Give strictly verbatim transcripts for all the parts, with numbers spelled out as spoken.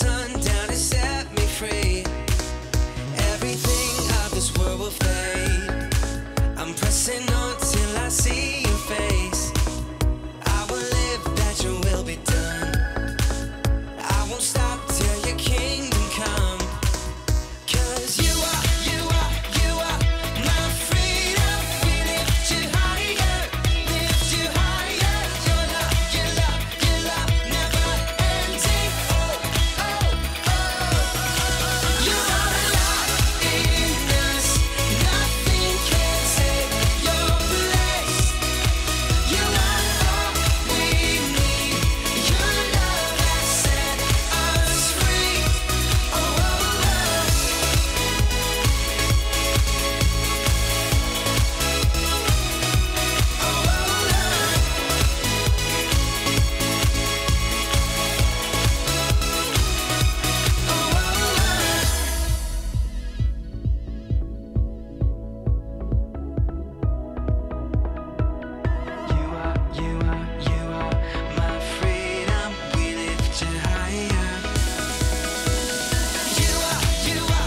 sundown has set me free. Everything of this world will fade. I'm pressing on till I see your face. I will live that your will be done. I won't stop till your kingdom come. Cause you are, you are, you are my freedom. Lift you higher, lift you higher. Your love, your love, your love never ending. Oh, oh, oh, oh. You are alive in us. Nothing can take your place. You are all we need. Your love has set us free. Oh, oh, oh. You are, you are, you are my freedom. We lift you higher. You are, you are, you are my freedom. We lift you higher, lift you higher. Your love, your love, your love never ending. Oh, oh, oh. You are alive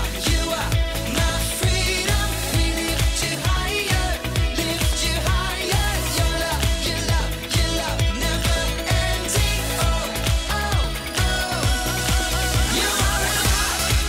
in us.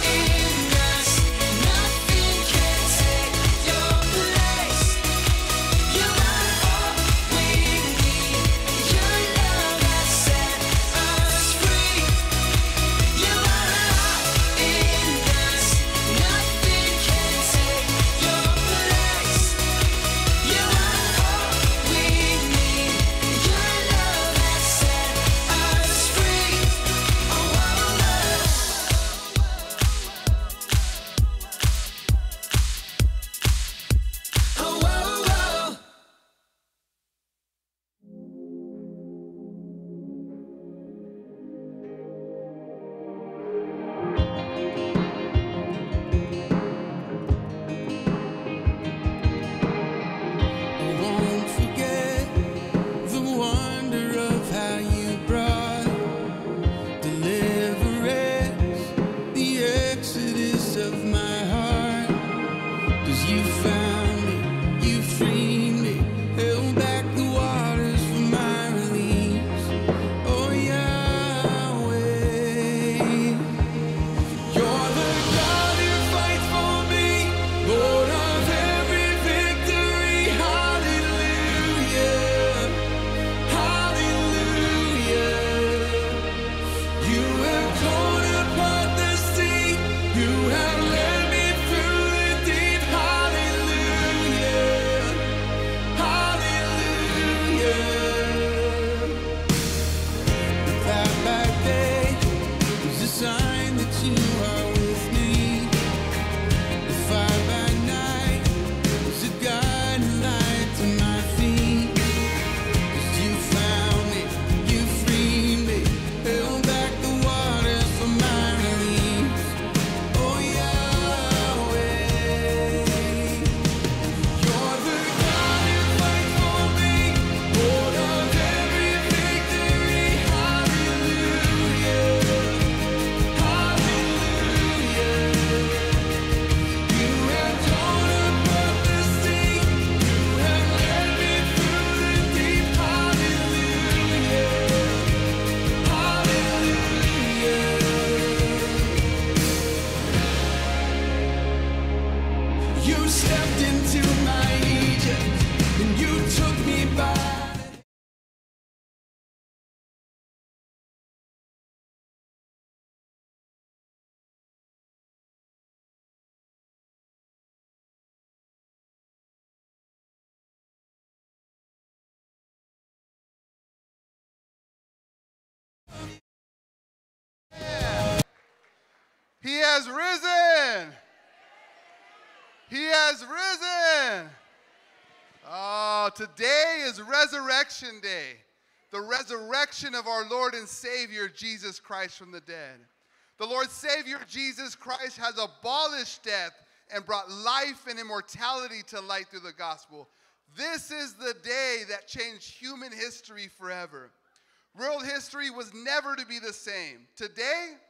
Nothing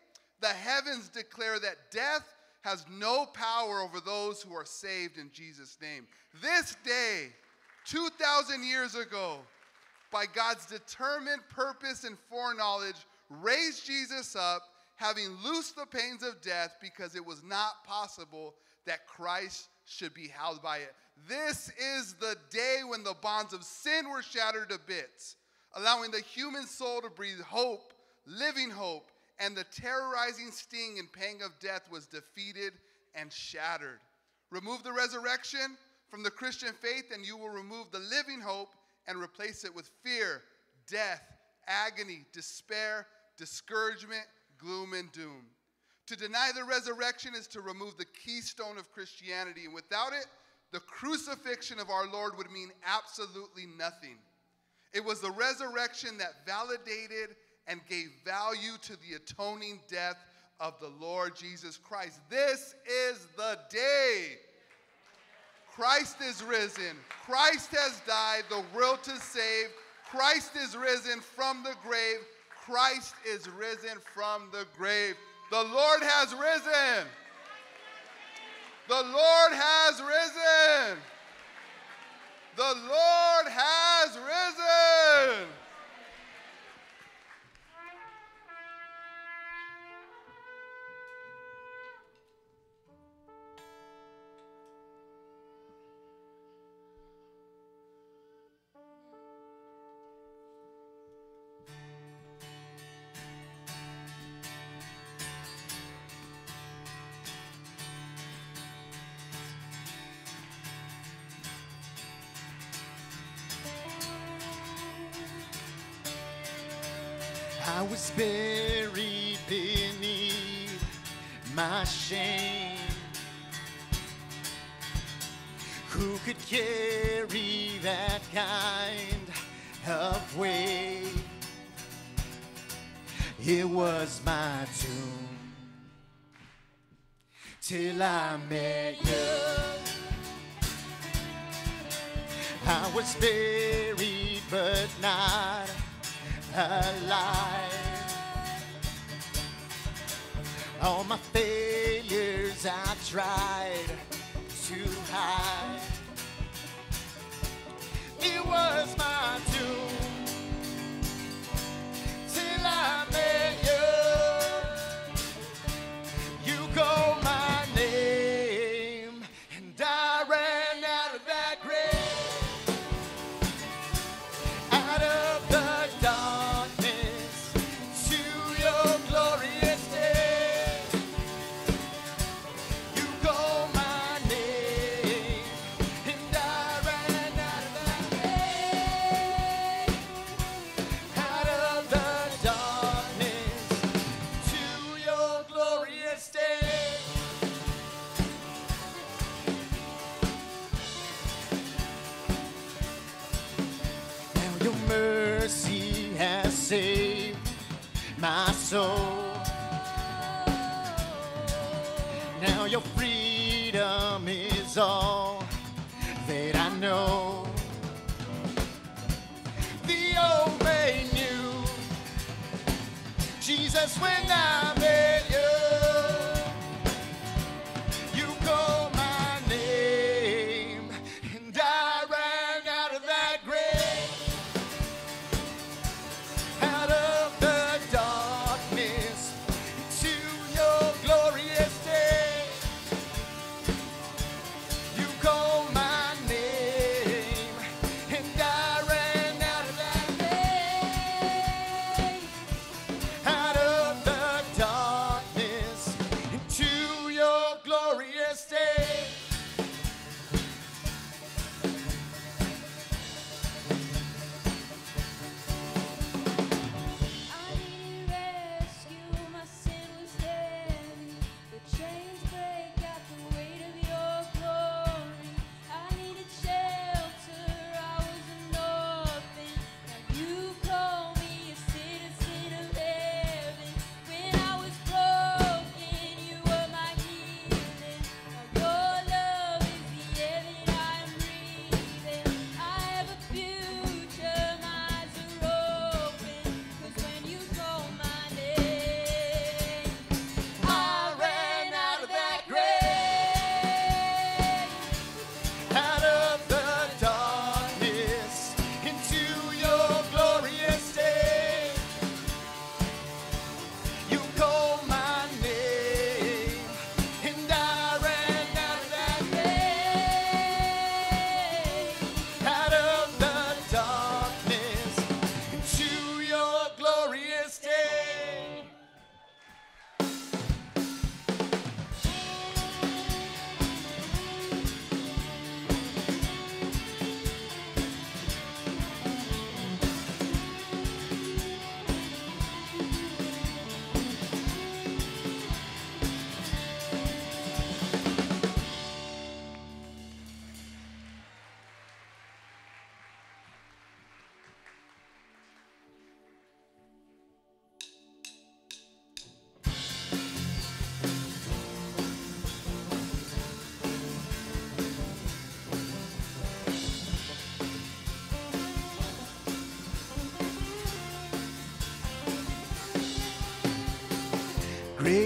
can take your place. You are all we need. Your love has set us free. You are alive in us. Nothing can take your place. You are all we need. Your love has set us free. Oh, oh, oh. Oh, oh, oh. I won't forget the wonder of how you brought deliverance, the exodus of my heart. 'Cause you found me, you freed me, held back the waters for my release. Oh, Yahweh. You're the God who fights for me, Lord of every victory. Hallelujah, hallelujah. You have torn apart the sea, you have led me through the deep. Hallelujah, hallelujah. The path back there is a sign that you are with me. The fire by night is a guiding light to my feet. 'Cause you found me, you freed me, held back the waters for my release. Oh, Yahweh. You're the God who fights for me, Lord of every victory. Hallelujah, hallelujah. You have torn apart the sea, you have led me through the deep. Hallelujah, hallelujah. You stepped into my Egypt and you took me by. He has risen. He has risen. Oh, today is Resurrection Day, the resurrection of our Lord and Savior, Jesus Christ, from the dead. The Lord Savior, Jesus Christ, has abolished death and brought life and immortality to light through the gospel. This is the day that changed human history forever. World history was never to be the same. Today, The heavens declare that death has no power over those who are saved in Jesus' name. This day, two thousand years ago, by God's determined purpose and foreknowledge, raised Jesus up, having loosed the pains of death, because it was not possible that Christ should be held by it. This is the day when the bonds of sin were shattered to bits, allowing the human soul to breathe hope, living hope, and the terrorizing sting and pang of death was defeated and shattered. Remove the resurrection from the Christian faith, and you will remove the living hope and replace it with fear, death, agony, despair, discouragement, gloom, and doom. To deny the resurrection is to remove the keystone of Christianity, and without it, the crucifixion of our Lord would mean absolutely nothing. It was the resurrection that validated and gave value to the atoning death of the Lord Jesus Christ. This is the day. Christ is risen. Christ has died. The world to save. Christ is risen from the grave. Christ is risen from the grave. The Lord has risen. The Lord has risen. The Lord has risen. I was buried beneath my shame. Who could carry that kind of weight? It was my tomb till I met you. I was buried but not alive. All my failures I've tried to hide. It was my doom till I met you. You go my name, and I ran out of that grave, out of the dark. Save my soul. Now your freedom is all that I know. The old man knew Jesus when I met you. You go my name, and I ran out of that grave. Out of the dark.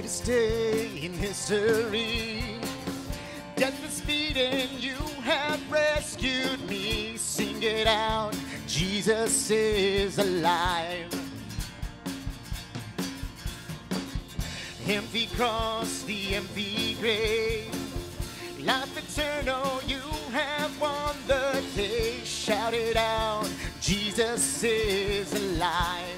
greatest day in history. Death was beaten, you have rescued me. Sing it out, Jesus is alive. Empty cross, the empty grave, life eternal, you have won the day. Shout it out, Jesus is alive.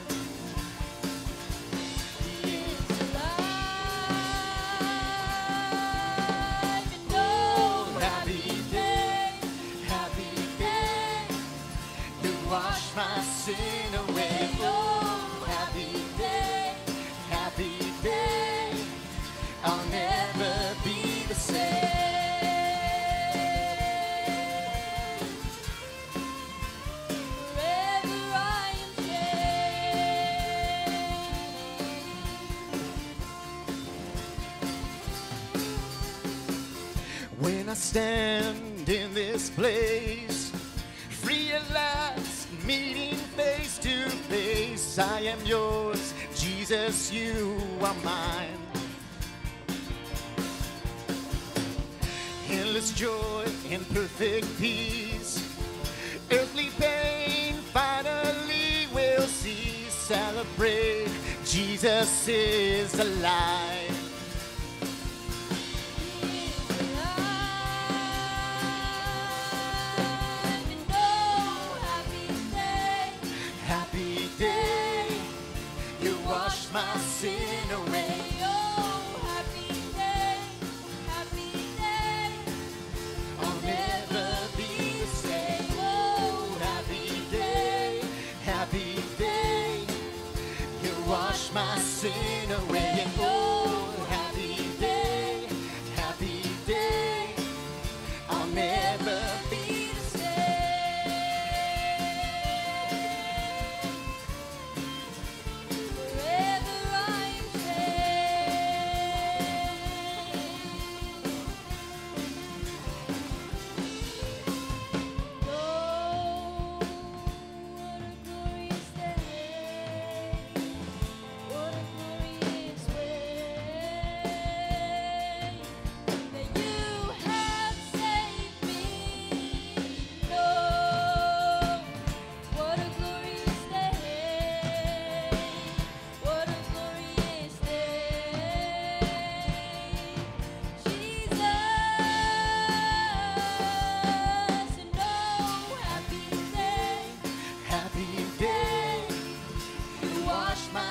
Wash my sin away, oh, happy day, happy day, I'll never be the same. Forever I am changed. When I stand in this place, realize meeting face to face, I am yours, Jesus, you are mine. Endless joy and perfect peace, earthly pain finally we'll see. Celebrate, Jesus is alive. My sin away, oh, happy day, happy day, I'll never be the same, oh, happy day, happy day, you wash my sin away, oh, happy day, happy day, I'll never be the same.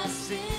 Sin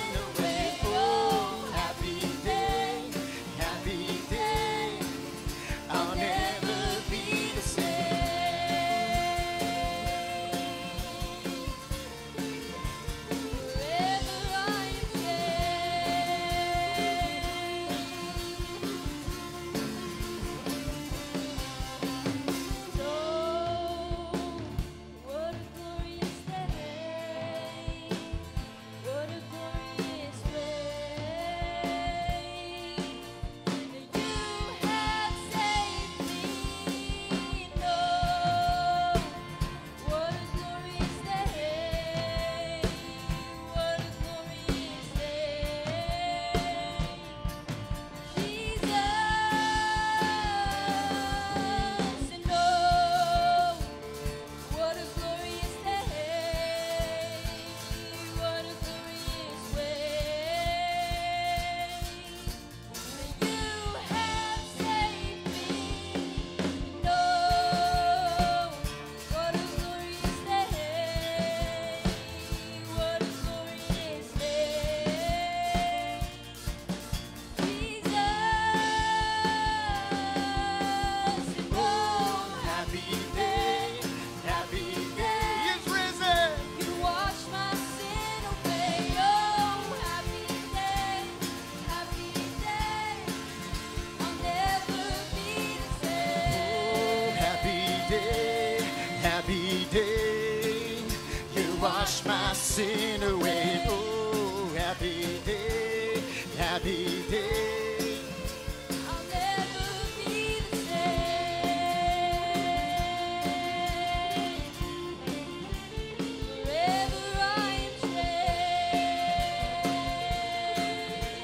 away, oh, happy day, happy day, I'll never be the same, forever I am changed.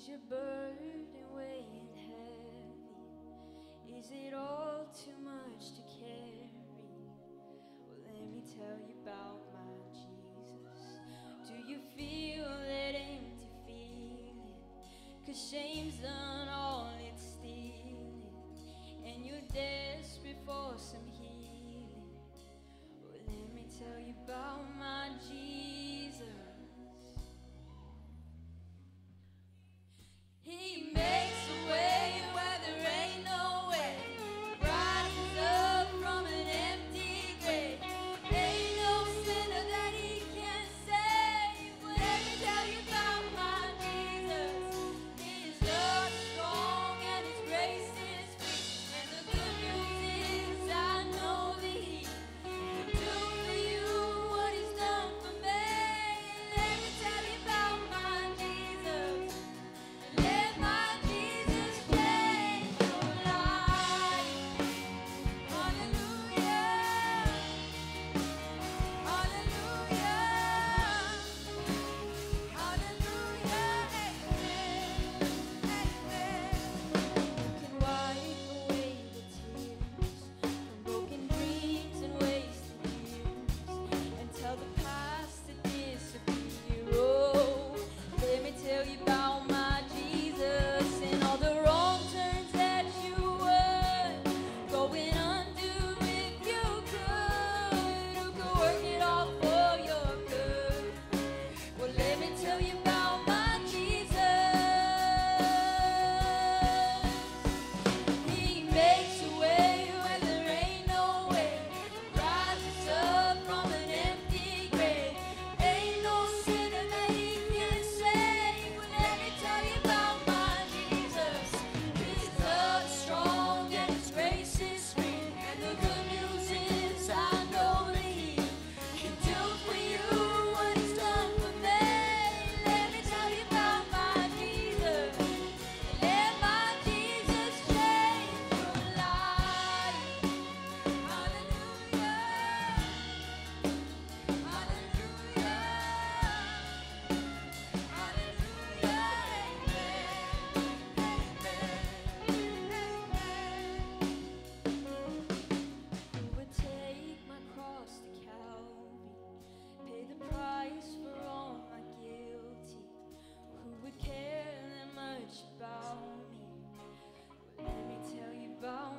Is your burden weighing heavy? Is it all too much to carry? Well, let me tell you about my Jesus. Do you feel that empty feeling? 'Cause shame's done all it's stealing, and you're desperate for some healing. Well, let me tell you about my Jesus. He makes a way where there ain't no way, rises up from an empty grave. Ain't no sinner that he can't save. Let me tell you about my Jesus. His love is strong and his grace is free, and the good news is I know that he can do for you what he's done for me. Let me tell you about my Jesus.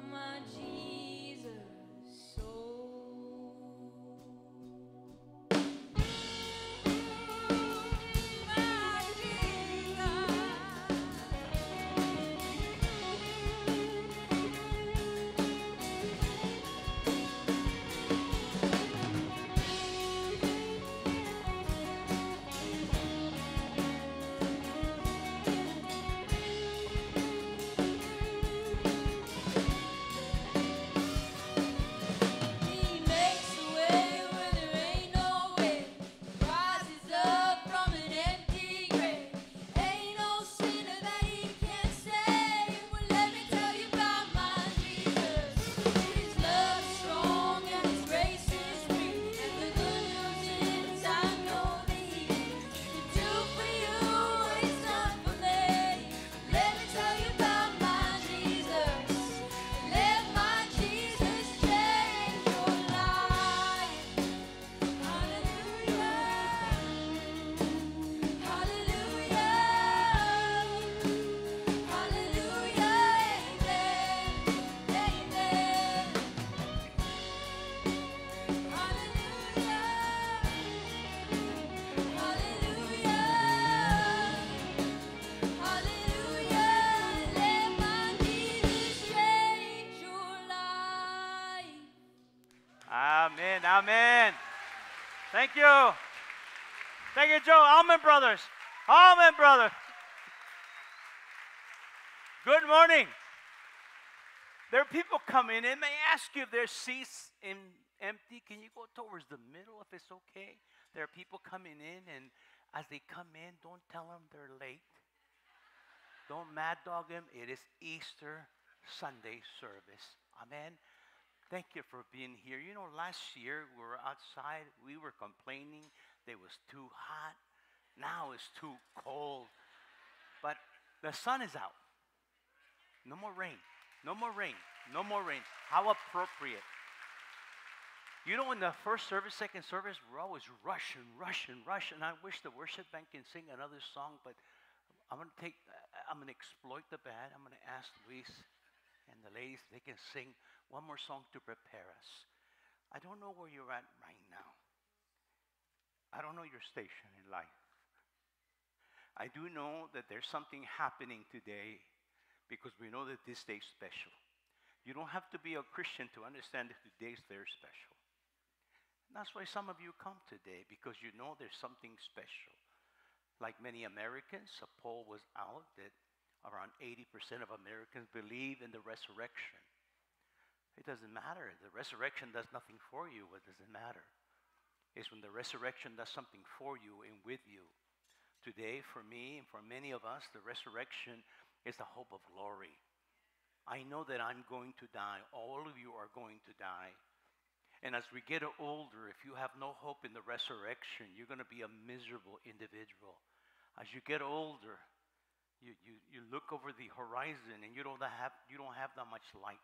My Jesus changed your life. Hallelujah. Hallelujah. Hallelujah. Amen. Amen. You can wipe away the tears from broken dreams and wasted years, and tell the past to disappear. Oh, let me tell you about my Jesus and all the wrong turns that you were going undo if you could. Who could work it all for your good? Well, let me tell you about my Jesus. He makes a way where there ain't no way, rises up from an empty grave. Ain't no sinner that he can't save. Well, let me tell you about my Jesus. His love is strong and his grace is free, and the good news is I know that he can do for you what he's done for me. Let me tell you about my Jesus. Let my Jesus change your life. Hallelujah. Hallelujah. Hallelujah. Amen. Amen. Amen. Who would take my cross to Calvary? Pay the price for all my guilty. Who would care that much about me? Well, let me tell you about my Jesus. Oh, my Jesus. He makes a way where there ain't no way, rises up from an empty grave. Ain't no sinner that he can't save. Well, let me tell you about my Jesus. His love is strong and his grace is free, and the good news is I know that he can do for you what he's done for me. Let me tell you about my Jesus. Let my Jesus change your life. Hallelujah. Hallelujah. Hallelujah. Amen. Amen. Hallelujah. Hallelujah. Hallelujah. Let my Jesus change your life. Amen. Amen. Thank you. Thank you, Joe. Almond Brothers. Almond Brothers. Good morning. There are people coming in and they ask you if their seats in empty. Can you go towards the middle if it's okay? There are people coming in, and as they come in, don't tell them they're late. Don't mad dog them. It is Easter Sunday service. Amen. Thank you for being here. You know, last year we were outside. We were complaining that it was too hot. Now it's too cold. But The sun is out. No more rain. No more rain. No more rain. How appropriate. You know, in the first service, second service, we're always rushing, rushing, rushing. I wish the worship band can sing another song, but I'm going to take, I'm going to exploit the band. I'm going to ask Luis and the ladies, they can sing one more song to prepare us. I don't know where you're at right now. I don't know your station in life. I do know that there's something happening today because we know that this day's special. You don't have to be a Christian to understand that today's very special. And that's why some of you come today, because you know there's something special. Like many Americans, a poll was out that around eighty percent of Americans believe in the resurrection. It doesn't matter. The resurrection does nothing for you. What does it matter? It's when the resurrection does something for you and with you. Today, for me and for many of us, the resurrection is the hope of glory. I know that I'm going to die. All of you are going to die. And as we get older, if you have no hope in the resurrection, you're going to be a miserable individual. As you get older, you, you, you look over the horizon and you don't have, you don't have that much light.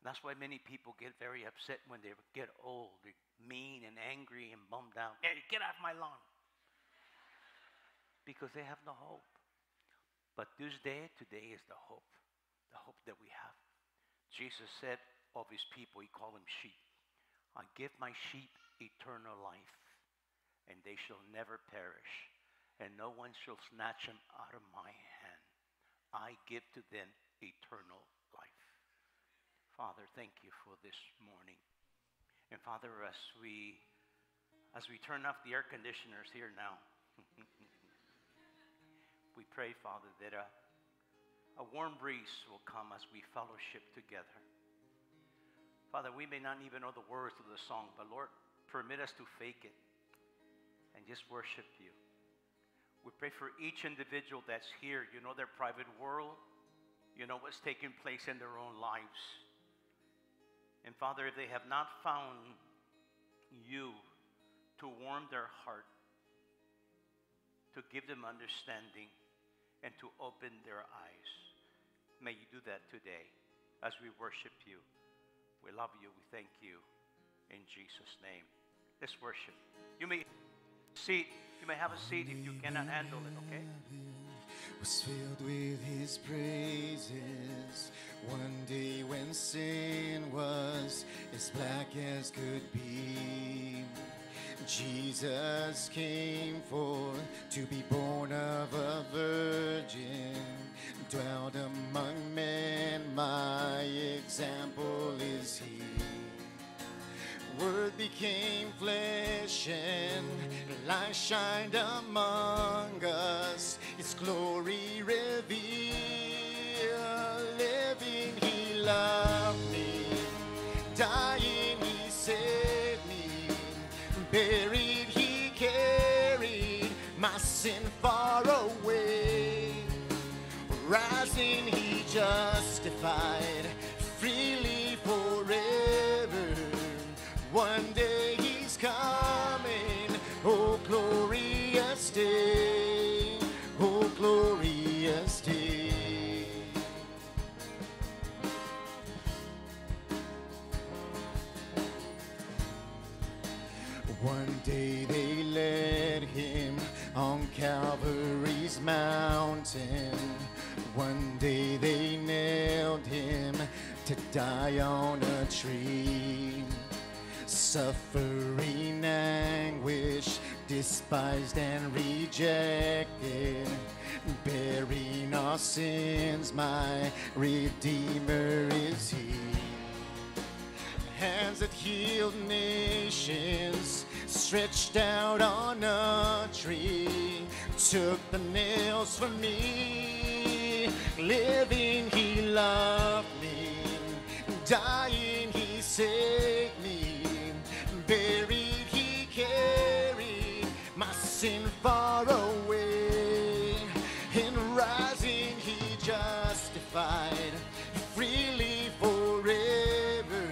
That's why many people get very upset when they get old. They're mean and angry and bummed out. Hey, get off my lawn. Because they have no hope. But this day, today is the hope. The hope that we have. Jesus said of his people, he called them sheep. I give my sheep eternal life, and they shall never perish, and no one shall snatch them out of my hand. I give to them eternal life. Father, thank you for this morning. And Father, as we, as we turn off the air conditioners here now, we pray, Father, that uh, a warm breeze will come as we fellowship together. Father, we may not even know the words of the song, but Lord, permit us to fake it and just worship you. We pray for each individual that's here. You know their private world. You know what's taking place in their own lives. And Father, if they have not found you to warm their heart, to give them understanding, and to open their eyes. May you do that today as we worship you. We love you. We thank you. In Jesus' name, let's worship. You may seat. You may have a seat if you cannot handle it, okay? Was filled with his praises. One day when sin was as black as could be, Jesus came forth to be born of a virgin, dwelt among men, my example is he. Word became flesh and light shined among us, his glory revealed. Living he loved me, dying he saved me. Buried, he carried my sin far away. Rising, he justified freely forever. One day he's coming, oh glorious day, oh glorious day. One day they led him on Calvary's mountain. One day they nailed him to die on a tree. Suffering anguish, despised and rejected. Bearing our sins, my Redeemer is he. Hands that healed nations, stretched out on a tree, took the nails for me. Living, he loved me. Dying, he saved me. Buried, he carried my sin far away. In rising, he justified freely forever.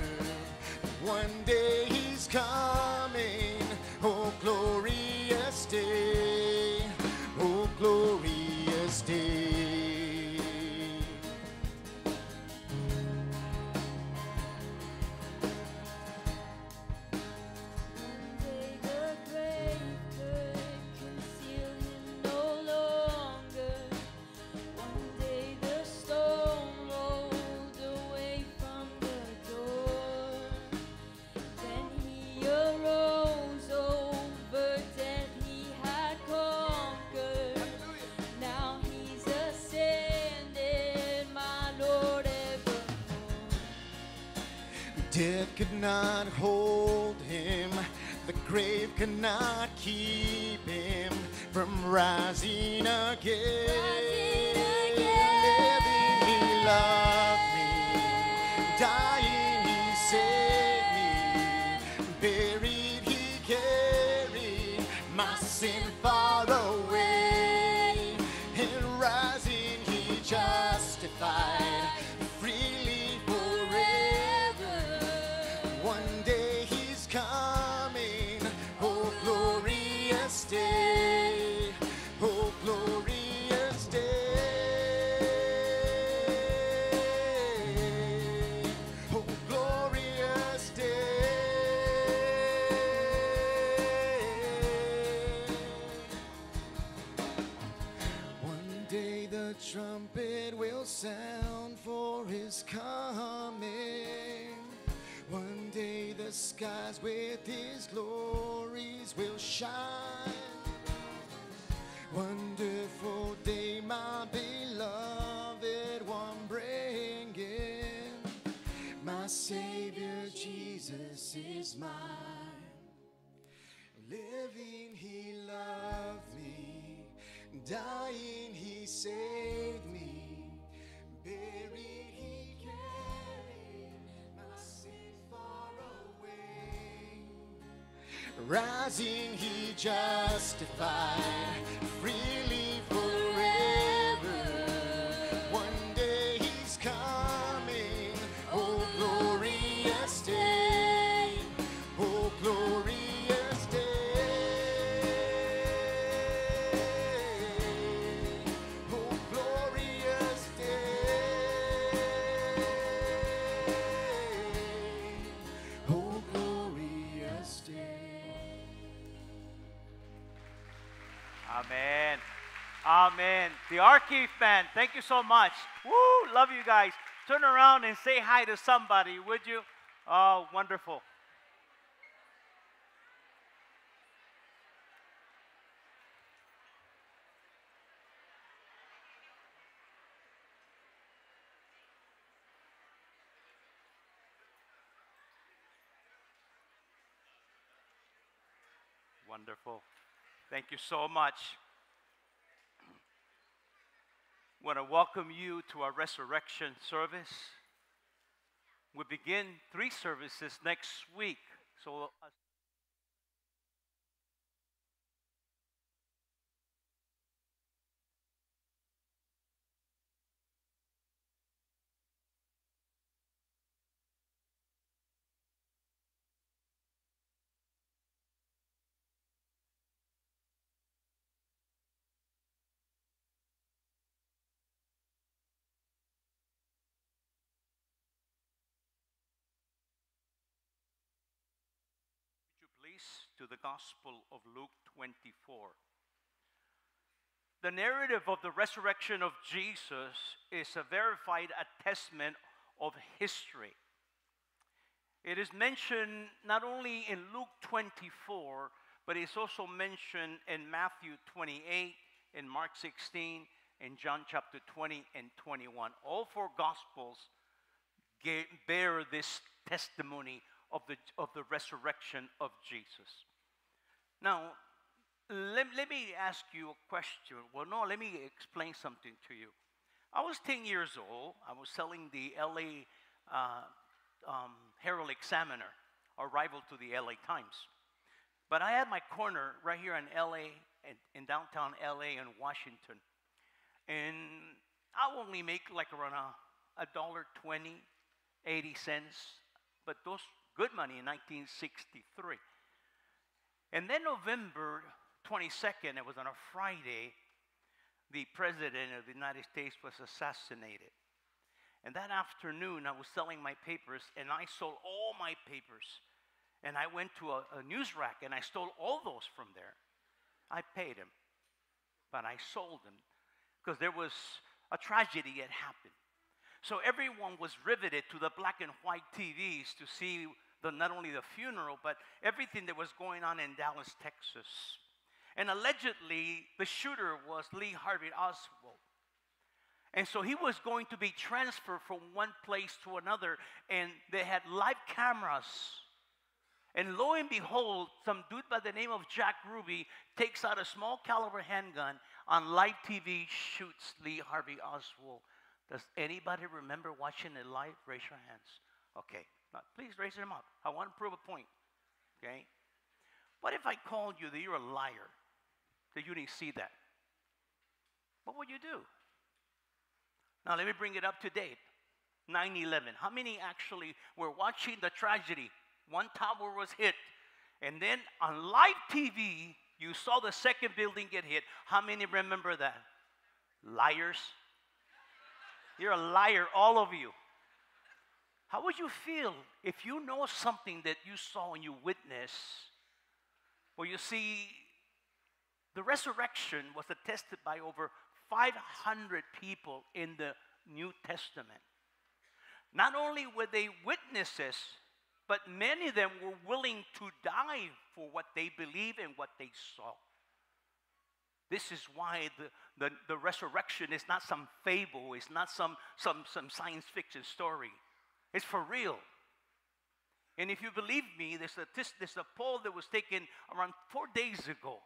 One day he's coming, oh glorious day, oh glorious day. Death could not hold him, the grave could not keep him from rising again. Rising again. Living, he loved me. Dying, he saved me. Buried, he carried my sin far away. And rising, he justified freely forever. One day he's coming. Oh, glorious day. Trumpet will sound for his coming. One day the skies with his glories will shine. Wonderful day, my beloved one bringing. My Savior Jesus is mine. Living, he loved me. Dying, he saved me. Buried, he carried my sin far away. Rising, he justified freely forever. One day he's coming. Oh, glorious day. Oh, glorious. Amen. Amen. The Archive band, thank you so much. Woo, love you guys. Turn around and say hi to somebody, would you? Oh, wonderful. Wonderful. Thank you so much. I want to welcome you to our resurrection service. We begin three services next week. So. To the Gospel of Luke twenty-four. The narrative of the resurrection of Jesus is a verified attestment of history. It is mentioned not only in Luke twenty-four, but it's also mentioned in Matthew twenty-eight, in Mark sixteen, in John chapter twenty and twenty-one. All four Gospels bear this testimony Of the, of the resurrection of Jesus. Now, let, let me ask you a question. Well, no, let me explain something to you. I was ten years old. I was selling the L A Uh, um, Herald Examiner, a rival to the L A Times. But I had my corner right here in L A, in, in downtown L A and Washington. And I only make like around a dollar twenty, eighty cents. But those good money in nineteen sixty-three. And then November twenty-second, it was on a Friday, the President of the United States was assassinated. And that afternoon, I was selling my papers, and I sold all my papers. And I went to a, a news rack, and I stole all those from there. I paid them, but I sold them, because there was a tragedy that happened. So everyone was riveted to the black and white T Vs to see the, not only the funeral, but everything that was going on in Dallas, Texas. And allegedly, the shooter was Lee Harvey Oswald. And so he was going to be transferred from one place to another, and they had live cameras. And lo and behold, some dude by the name of Jack Ruby takes out a small caliber handgun on live T V, shoots Lee Harvey Oswald. Does anybody remember watching it live? Raise your hands. Okay. Now, please raise them up. I want to prove a point. Okay? What if I called you that you're a liar, that you didn't see that? What would you do? Now, let me bring it up to date. nine eleven. How many actually were watching the tragedy? One tower was hit. And then on live T V, you saw the second building get hit. How many remember that? Liars. You're a liar, all of you. How would you feel if you know something that you saw and you witnessed? Well, you see, the resurrection was attested by over five hundred people in the New Testament. Not only were they witnesses, but many of them were willing to die for what they believe and what they saw. This is why the, the, the resurrection is not some fable. It's not some, some, some science fiction story. It's for real. And if you believe me, there's a, there's a poll that was taken around four days ago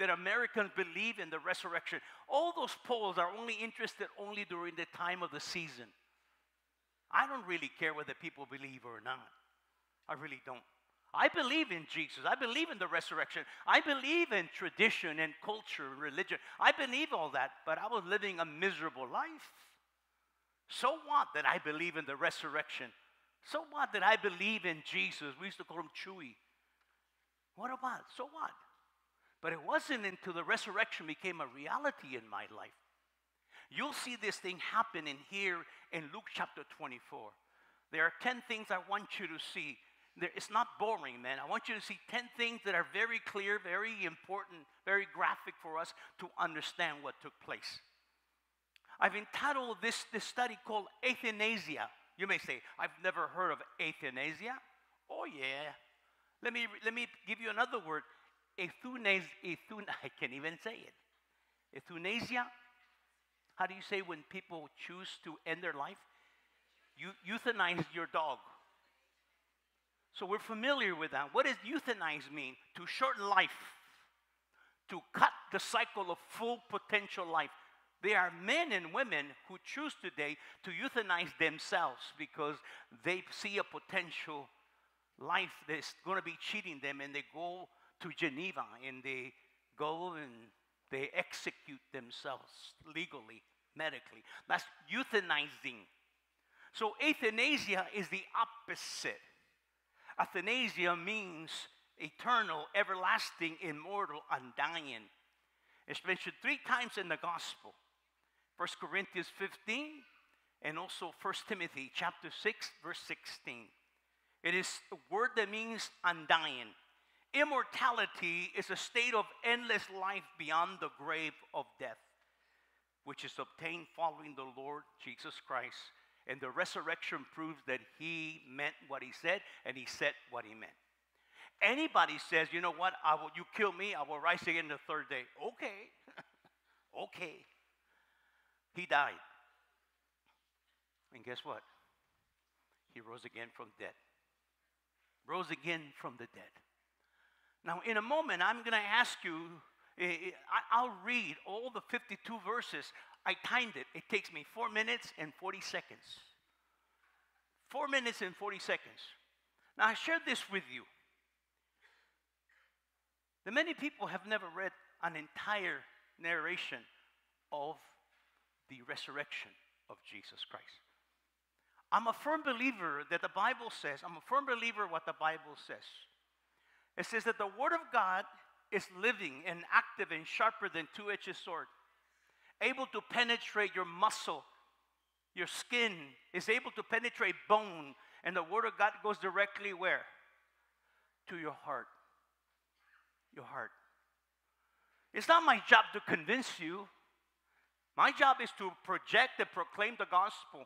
that Americans believe in the resurrection. All those polls are only interested only during the time of the season. I don't really care whether people believe or not. I really don't. I believe in Jesus. I believe in the resurrection. I believe in tradition and culture and religion. I believe all that, but I was living a miserable life. So what that I believe in the resurrection? So what that I believe in Jesus? We used to call him Chewy. What about? So what? But it wasn't until the resurrection became a reality in my life. You'll see this thing happening here in Luke chapter twenty-four. There are ten things I want you to see. It's not boring, man. I want you to see ten things that are very clear, very important, very graphic for us to understand what took place. I've entitled this, this study called Athanasia. You may say, I've never heard of Athanasia. Oh, yeah. Let me, let me give you another word. Euthanasia. I can't even say it. Euthanasia. How do you say when people choose to end their life? You euthanize your dog. So we're familiar with that. What does euthanize mean? To shorten life, to cut the cycle of full potential life. There are men and women who choose today to euthanize themselves because they see a potential life that's going to be cheating them, and they go to Geneva and they go and they execute themselves legally, medically. That's euthanizing. So euthanasia is the opposite. Euthanasia means eternal, everlasting, immortal, undying. It's mentioned three times in the gospel. First Corinthians fifteen and also First Timothy chapter six, verse sixteen. It is a word that means undying. Immortality is a state of endless life beyond the grave of death, which is obtained following the Lord Jesus Christ. And the resurrection proves that he meant what he said, and he said what he meant. Anybody says, you know what, I will, you kill me, I will rise again the third day. Okay. Okay. He died. And guess what? He rose again from death. Rose again from the dead. Now, in a moment, I'm going to ask you, I'll read all the fifty-two verses. I timed it. It takes me four minutes and forty seconds. Four minutes and forty seconds. Now, I shared this with you. The many people have never read an entire narration of the resurrection of Jesus Christ. I'm a firm believer that the Bible says, I'm a firm believer what the Bible says. It says that the Word of God is living and active and sharper than two-edged sword, able to penetrate your muscle, your skin, is able to penetrate bone, and the Word of God goes directly where? To your heart. Your heart. It's not my job to convince you. My job is to project and proclaim the gospel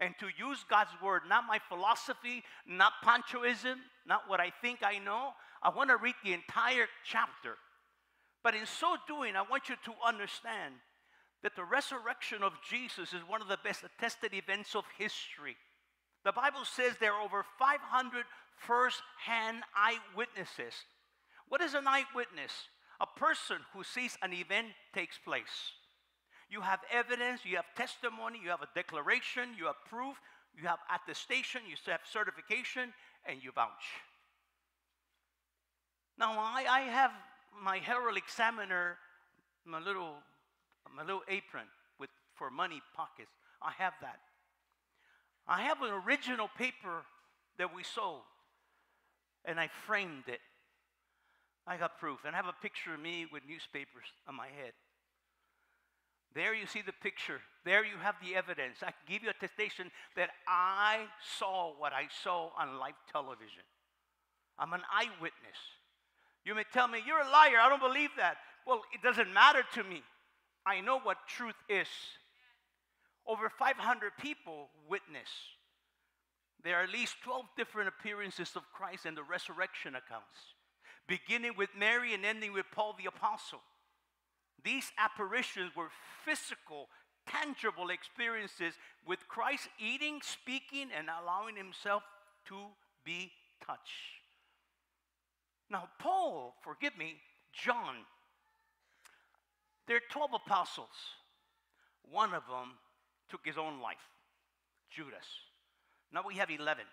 and to use God's Word, not my philosophy, not Panchoism, not what I think I know. I want to read the entire chapter. But in so doing, I want you to understand that the resurrection of Jesus is one of the best attested events of history. The Bible says there are over five hundred first-hand eyewitnesses. What is an eyewitness? A person who sees an event takes place. You have evidence, you have testimony, you have a declaration, you have proof, you have attestation, you have certification, and you vouch. Now, I, I have my Herald Examiner, my little, my little apron with, for money pockets. I have that. I have an original paper that we sold, and I framed it. I got proof, and I have a picture of me with newspapers on my head. There you see the picture. There you have the evidence. I can give you attestation that I saw what I saw on live television. I'm an eyewitness. You may tell me, you're a liar, I don't believe that. Well, it doesn't matter to me. I know what truth is. Over five hundred people witness. There are at least twelve different appearances of Christ and the resurrection accounts, beginning with Mary and ending with Paul the Apostle. These apparitions were physical, tangible experiences with Christ eating, speaking, and allowing himself to be touched. Now, Paul, forgive me, John, there are twelve apostles. One of them took his own life, Judas. Now we have eleven.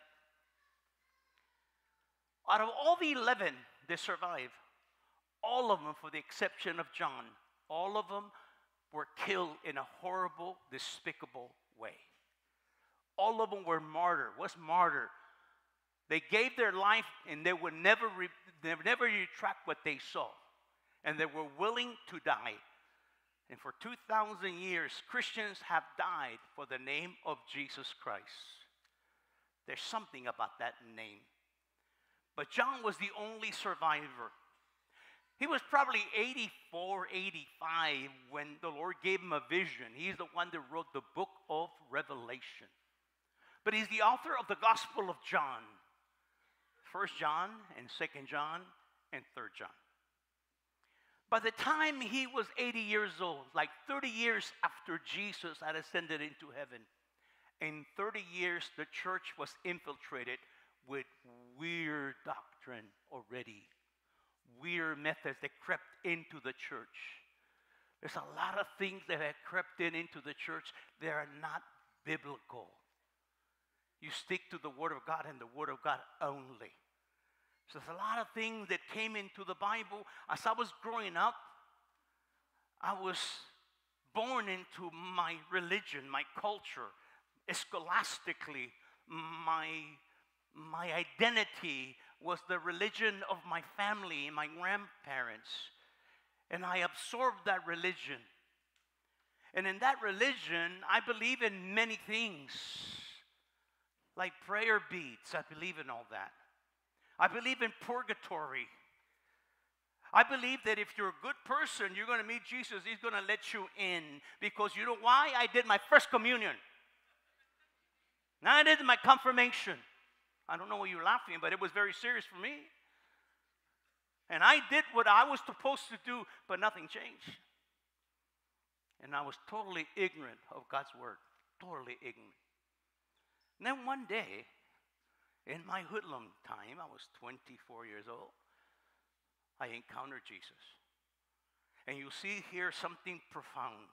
Out of all the eleven that survived, all of them, for the exception of John, all of them were killed in a horrible, despicable way. All of them were martyred. What's martyr? They gave their life and they would never, re they would never retract what they saw. And they were willing to die. And for two thousand years, Christians have died for the name of Jesus Christ. There's something about that name. But John was the only survivor. He was probably eighty-four, eighty-five when the Lord gave him a vision. He's the one that wrote the book of Revelation. But he's the author of the Gospel of John. First John and Second John and Third John. By the time he was eighty years old, like thirty years after Jesus had ascended into heaven, in thirty years the church was infiltrated with weird doctrine already. Weird methods that crept into the church. There's a lot of things that have crept in into the church that are not biblical. You stick to the Word of God and the Word of God only. So there's a lot of things that came into the Bible. As I was growing up, I was born into my religion, my culture, scholastically. My, my identity was the religion of my family and my grandparents. And I absorbed that religion. And in that religion, I believe in many things, like prayer beads. I believe in all that. I believe in purgatory. I believe that if you're a good person, you're going to meet Jesus. He's going to let you in. Because you know why? I did my first communion. Now I did my confirmation. I don't know why you're laughing, but it was very serious for me. And I did what I was supposed to do, but nothing changed. And I was totally ignorant of God's word. Totally ignorant. And then one day, in my hoodlum time, I was twenty-four years old, I encountered Jesus. And you see here something profound.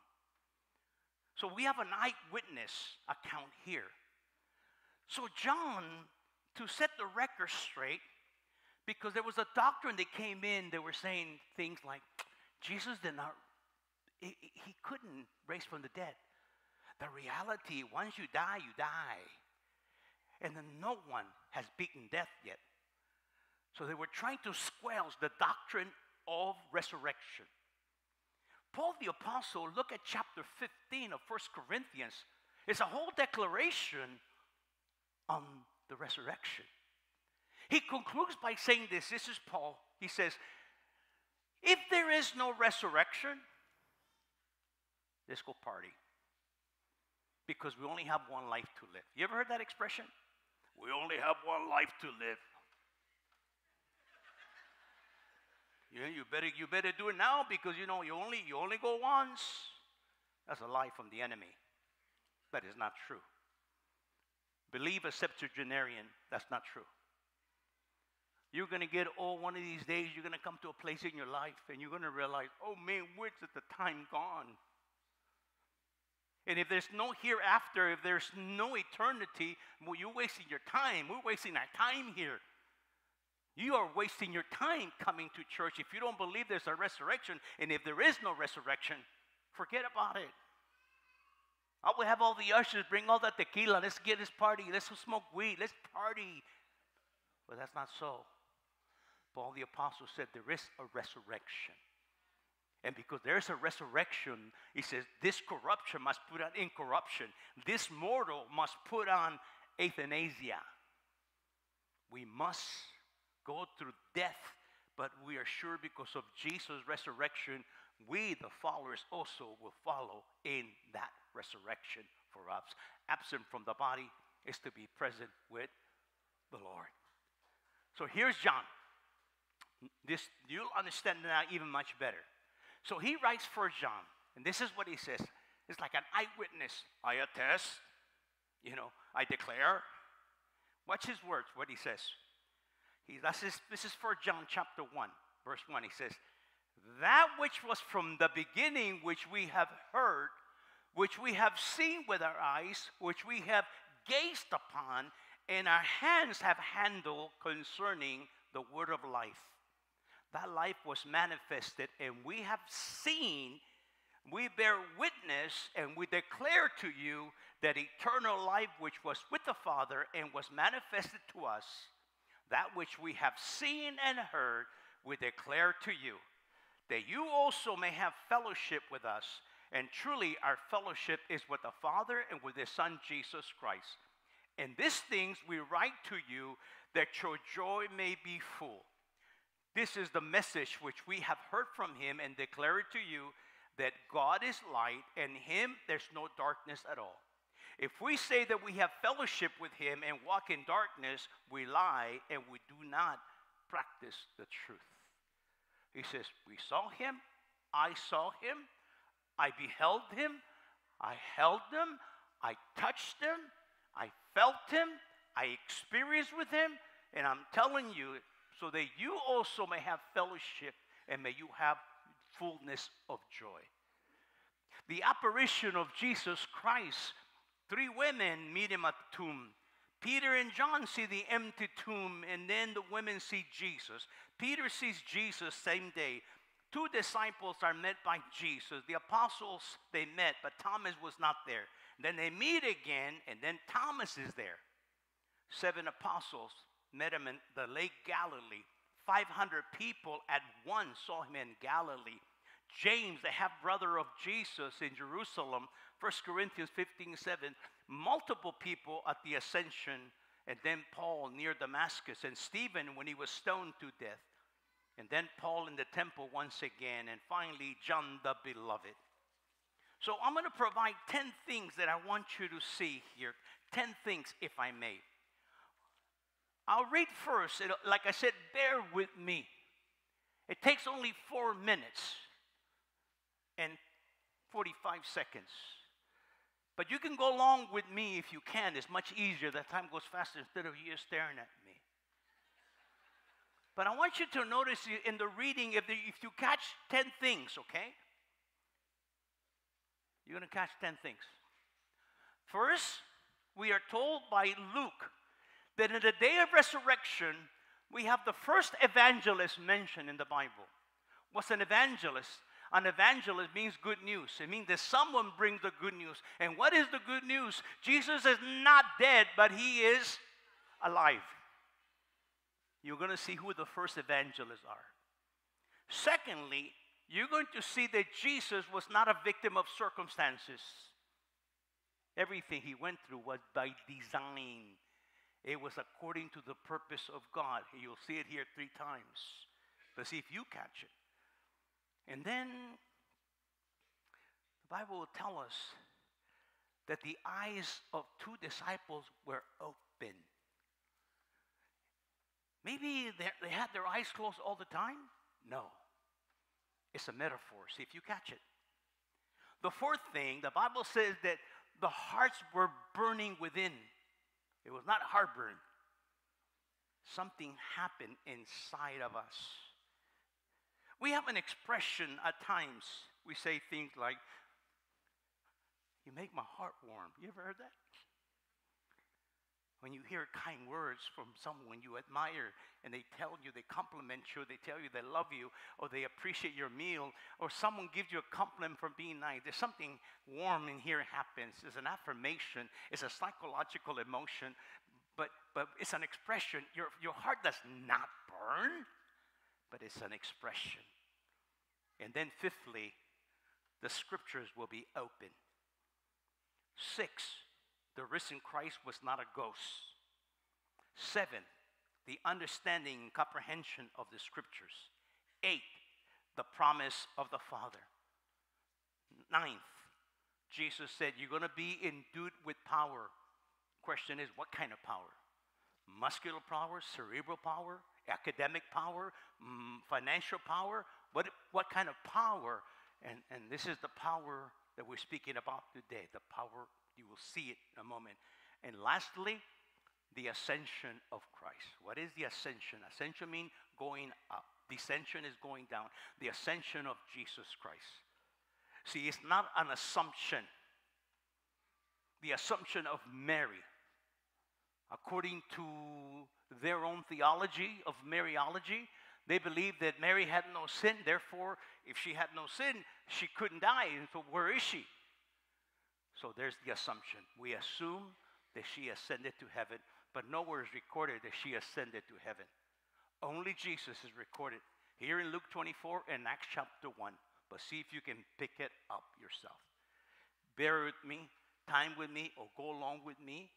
So we have an eyewitness account here. So John, to set the record straight, because there was a doctrine that came in, they were saying things like, Jesus did not, he, he couldn't raise from the dead. The reality, once you die, you die. And then no one has beaten death yet. So they were trying to squelch the doctrine of resurrection. Paul the Apostle, look at chapter fifteen of First Corinthians. It's a whole declaration on the resurrection. He concludes by saying this. This is Paul. He says, if there is no resurrection, let's go party. Because we only have one life to live. You ever heard that expression? We only have one life to live. Yeah, you better, you better do it now because you know you only you only go once. That's a lie from the enemy, but it's not true. Believe a septuagenarian, that's not true. You're going to get, oh, one of these days, you're going to come to a place in your life, and you're going to realize, oh, man, where's the time gone? And if there's no hereafter, if there's no eternity, well, you're wasting your time. We're wasting our time here. You are wasting your time coming to church. If you don't believe there's a resurrection, and if there is no resurrection, forget about it. I will have all the ushers bring all that tequila. Let's get this party. Let's smoke weed. Let's party. But that's not so. Paul the apostle said there is a resurrection. And because there is a resurrection, he says this corruption must put on incorruption. This mortal must put on euthanasia. We must go through death, but we are sure because of Jesus' resurrection, we, the followers, also will follow in that resurrection for us. Absent from the body is to be present with the Lord. So here's John. This, you'll understand now even much better. So he writes First John, and this is what he says. It's like an eyewitness. I attest, you know, I declare. Watch his words, what he says. He, that's his, this is First John chapter one, verse one. He says, that which was from the beginning, which we have heard, which we have seen with our eyes, which we have gazed upon, and our hands have handled concerning the word of life. That life was manifested, and we have seen, we bear witness, and we declare to you that eternal life which was with the Father and was manifested to us, that which we have seen and heard, we declare to you, that you also may have fellowship with us. And truly our fellowship is with the Father and with His Son, Jesus Christ. And these things we write to you, that your joy may be full. This is the message which we have heard from Him and declare it to you, that God is light, and in Him there's no darkness at all. If we say that we have fellowship with Him and walk in darkness, we lie and we do not practice the truth. He says, we saw Him, I saw Him, I beheld Him, I held Him, I touched Him, I felt Him, I experienced with Him, and I'm telling you, so that you also may have fellowship and may you have fullness of joy. The apparition of Jesus Christ, three women meet Him at the tomb. Peter and John see the empty tomb, and then the women see Jesus. Peter sees Jesus same day. Two disciples are met by Jesus. The apostles, they met, but Thomas was not there. Then they meet again, and then Thomas is there. Seven apostles met Him in the Lake Galilee. five hundred people at once saw Him in Galilee. James, the half-brother of Jesus in Jerusalem, First Corinthians fifteen seven, multiple people at the ascension, and then Paul near Damascus, and Stephen when he was stoned to death, and then Paul in the temple once again, and finally John the Beloved. So I'm going to provide ten things that I want you to see here, ten things if I may. I'll read first, like I said, bear with me. It takes only four minutes. And forty-five seconds. But you can go along with me if you can. It's much easier. That time goes faster instead of you staring at me. But I want you to notice in the reading, if, the, if you catch ten things, okay? You're going to catch ten things. First, we are told by Luke that in the day of resurrection, we have the first evangelist mentioned in the Bible. What's an evangelist? An evangelist means good news. It means that someone brings the good news. And what is the good news? Jesus is not dead, but He is alive. You're going to see who the first evangelists are. Secondly, you're going to see that Jesus was not a victim of circumstances. Everything He went through was by design. It was according to the purpose of God. You'll see it here three times. But see if you catch it. And then the Bible will tell us that the eyes of two disciples were open. Maybe they had their eyes closed all the time? No. It's a metaphor. See if you catch it. The fourth thing, the Bible says that the hearts were burning within. It was not heartburn. Something happened inside of us. We have an expression at times. We say things like, "You make my heart warm." You ever heard that? When you hear kind words from someone you admire, and they tell you, they compliment you, they tell you they love you, or they appreciate your meal, or someone gives you a compliment for being nice, there's something warm in here happens. It's an affirmation. It's a psychological emotion, but, but it's an expression. Your, your heart does not burn, but it's an expression. And then fifthly, the scriptures will be open. Six, the risen Christ was not a ghost. Seven, the understanding and comprehension of the scriptures. Eight, the promise of the Father. Ninth, Jesus said, "You're going to be endued with power." Question is, what kind of power? Muscular power, cerebral power, academic power, mm, financial power? What, what kind of power? And, and this is the power that we're speaking about today, the power. You will see it in a moment. And lastly, the ascension of Christ. What is the ascension? Ascension means going up. Descension is going down. The ascension of Jesus Christ. See, it's not an assumption. The assumption of Mary, according to their own theology of Mariology, they believed that Mary had no sin. Therefore, if she had no sin, she couldn't die. And so where is she? So there's the assumption. We assume that she ascended to heaven, but nowhere is recorded that she ascended to heaven. Only Jesus is recorded here in Luke twenty-four and Acts chapter one. But see if you can pick it up yourself. Bear with me, time with me, or go along with me.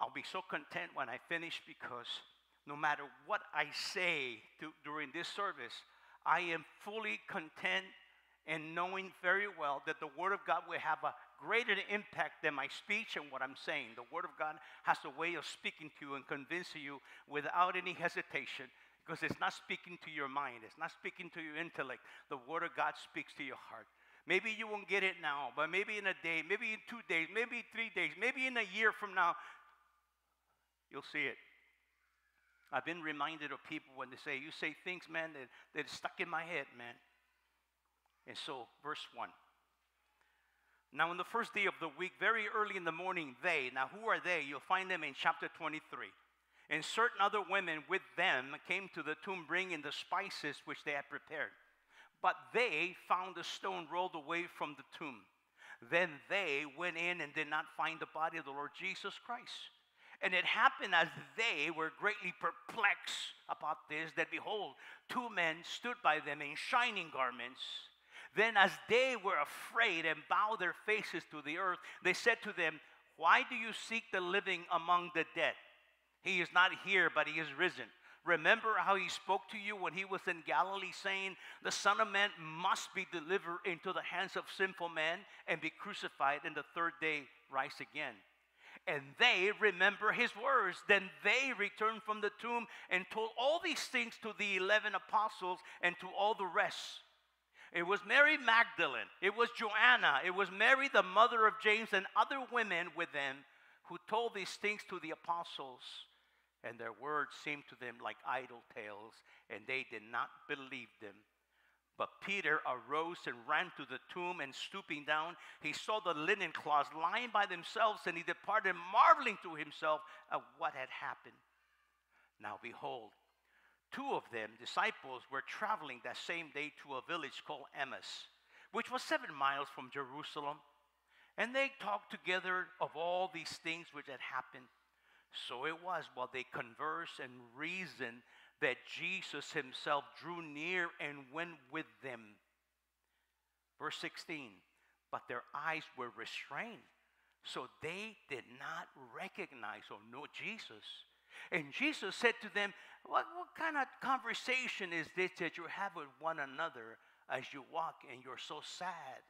I'll be so content when I finish, because no matter what I say to, during this service, I am fully content and knowing very well that the Word of God will have a greater impact than my speech and what I'm saying. The Word of God has a way of speaking to you and convincing you without any hesitation, because it's not speaking to your mind. It's not speaking to your intellect. The Word of God speaks to your heart. Maybe you won't get it now, but maybe in a day, maybe in two days, maybe three days, maybe in a year from now, you'll see it. I've been reminded of people when they say, "You say things, man, that, that stuck in my head, man." And so, verse one. "Now, on the first day of the week, very early in the morning, they," now who are they? You'll find them in chapter twenty-three. "And certain other women with them came to the tomb, bringing the spices which they had prepared. But they found the stone rolled away from the tomb. Then they went in and did not find the body of the Lord Jesus Christ. And it happened, as they were greatly perplexed about this, that behold, two men stood by them in shining garments. Then as they were afraid and bowed their faces to the earth, they said to them, 'Why do you seek the living among the dead? He is not here, but he is risen. Remember how he spoke to you when he was in Galilee, saying, the Son of Man must be delivered into the hands of sinful men and be crucified, and the third day rise again.' And they remember his words. Then they returned from the tomb and told all these things to the eleven apostles and to all the rest. It was Mary Magdalene, it was Joanna, it was Mary the mother of James, and other women with them, who told these things to the apostles, and their words seemed to them like idle tales, and they did not believe them. But Peter arose and ran to the tomb, and stooping down, he saw the linen cloths lying by themselves, and he departed, marveling to himself at what had happened. Now behold, two of them, disciples, were traveling that same day to a village called Emmaus, which was seven miles from Jerusalem. And they talked together of all these things which had happened. So it was, while they conversed and reasoned, that Jesus himself drew near and went with them." Verse sixteen, "But their eyes were restrained, so they did not recognize or know Jesus. And Jesus said to them, What, what kind of conversation is this that you have with one another as you walk and you're so sad?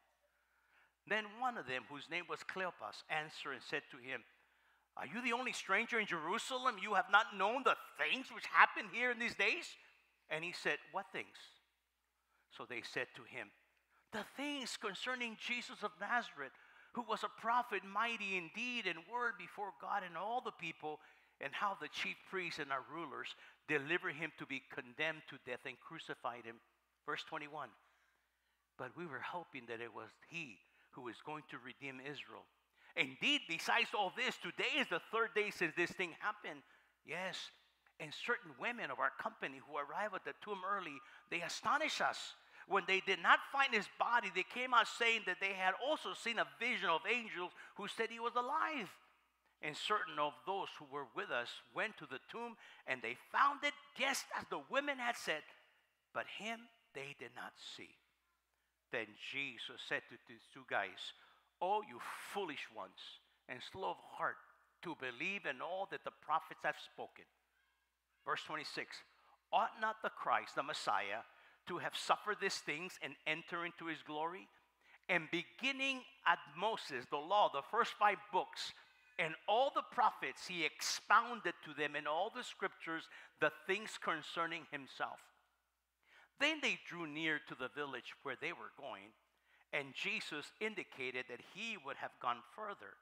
Then one of them, whose name was Cleopas, answered and said to him, 'Are you the only stranger in Jerusalem? You have not known the things which happened here in these days?' And he said, 'What things?' So they said to him, the things concerning Jesus of Nazareth, who was a prophet, mighty in deed and word before God and all the people, and how the chief priests and our rulers delivered him to be condemned to death and crucified him. Verse twenty-one, but we were hoping that it was he who was going to redeem Israel. Indeed, besides all this, today is the third day since this thing happened. Yes, and certain women of our company who arrived at the tomb early, they astonished us. When they did not find his body, they came out saying that they had also seen a vision of angels who said he was alive. And certain of those who were with us went to the tomb, and they found it just as the women had said, but him they did not see. Then Jesus said to these two guys, oh, you foolish ones, and slow of heart to believe in all that the prophets have spoken. Verse twenty-six, ought not the Christ, the Messiah, to have suffered these things and enter into his glory? And beginning at Moses, the law, the first five books, and all the prophets, he expounded to them in all the scriptures the things concerning himself. Then they drew near to the village where they were going, and Jesus indicated that he would have gone further.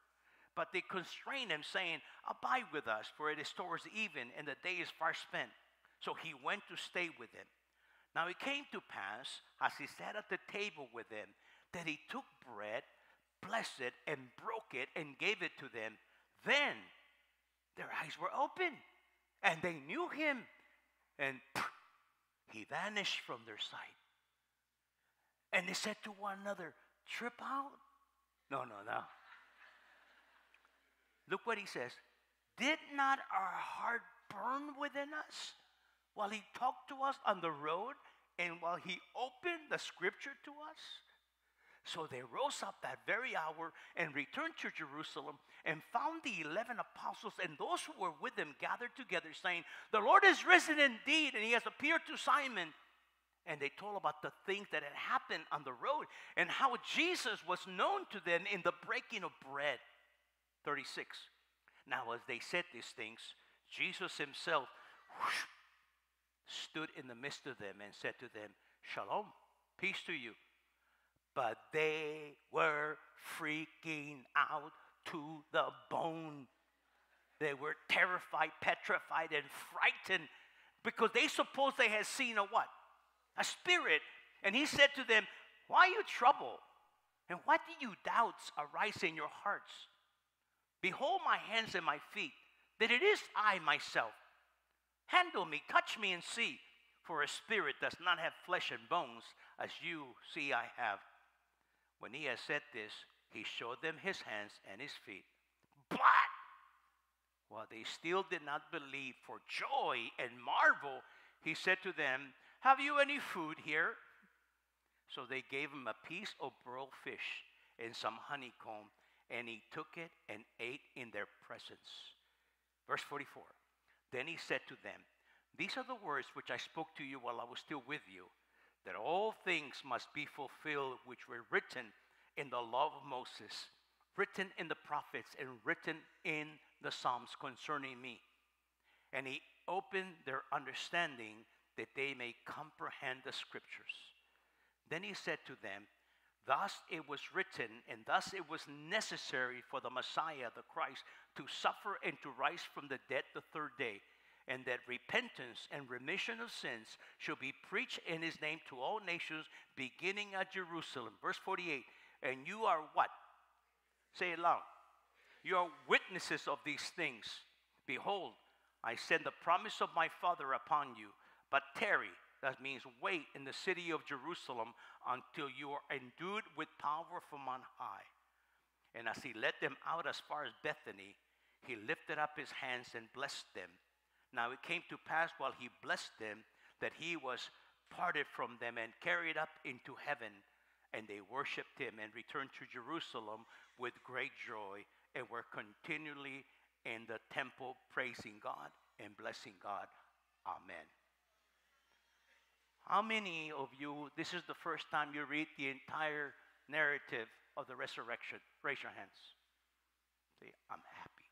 But they constrained him, saying, abide with us, for it is towards even, and the day is far spent. So he went to stay with them. Now it came to pass, as he sat at the table with them, that he took bread, blessed it, and broke it, and gave it to them. Then their eyes were open, and they knew him, and he vanished from their sight. And they said to one another, trip out? No, no, no. Look what he says. Did not our heart burn within us while he talked to us on the road and while he opened the scripture to us? So they rose up that very hour and returned to Jerusalem and found the eleven apostles and those who were with them gathered together, saying, the Lord is risen indeed, and he has appeared to Simon. And they told about the things that had happened on the road and how Jesus was known to them in the breaking of bread. thirty-six. Now as they said these things, Jesus himself whoosh, stood in the midst of them and said to them, shalom, peace to you. But they were freaking out to the bone. They were terrified, petrified, and frightened because they supposed they had seen a what? A spirit. And he said to them, why are you troubled? And what do you doubts arise in your hearts? Behold my hands and my feet, that it is I myself. Handle me, touch me, and see. For a spirit does not have flesh and bones, as you see I have. When he had said this, he showed them his hands and his feet. But while they still did not believe for joy and marvel, he said to them, have you any food here? So they gave him a piece of broiled fish and some honeycomb, and he took it and ate in their presence. Verse forty-four, then he said to them, these are the words which I spoke to you while I was still with you, that all things must be fulfilled which were written in the law of Moses, written in the prophets, and written in the Psalms concerning me. And he opened their understanding that they may comprehend the scriptures. Then he said to them, thus it was written, and thus it was necessary for the Messiah, the Christ, to suffer and to rise from the dead the third day, and that repentance and remission of sins shall be preached in his name to all nations, beginning at Jerusalem. Verse forty-eight, and you are what? Say it loud. You are witnesses of these things. Behold, I send the promise of my Father upon you, but tarry, that means wait, in the city of Jerusalem until you are endued with power from on high. And as he led them out as far as Bethany, he lifted up his hands and blessed them. Now it came to pass while he blessed them that he was parted from them and carried up into heaven. And they worshipped him and returned to Jerusalem with great joy and were continually in the temple praising God and blessing God. Amen. How many of you, this is the first time you read the entire narrative of the resurrection? Raise your hands. Say, I'm happy.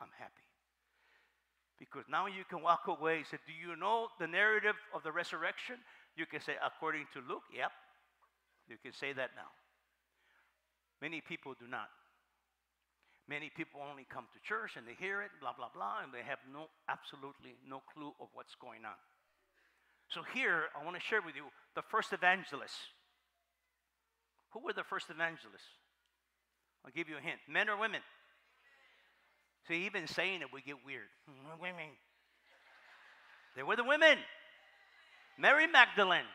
I'm happy. Because now you can walk away and say, do you know the narrative of the resurrection? You can say, according to Luke, yep. You can say that now. Many people do not. Many people only come to church and they hear it, blah, blah, blah, and they have no, absolutely no clue of what's going on. So here, I want to share with you the first evangelists. Who were the first evangelists? I'll give you a hint. Men or women? See, even saying it, we get weird. Women. They were the women. Mary Magdalene.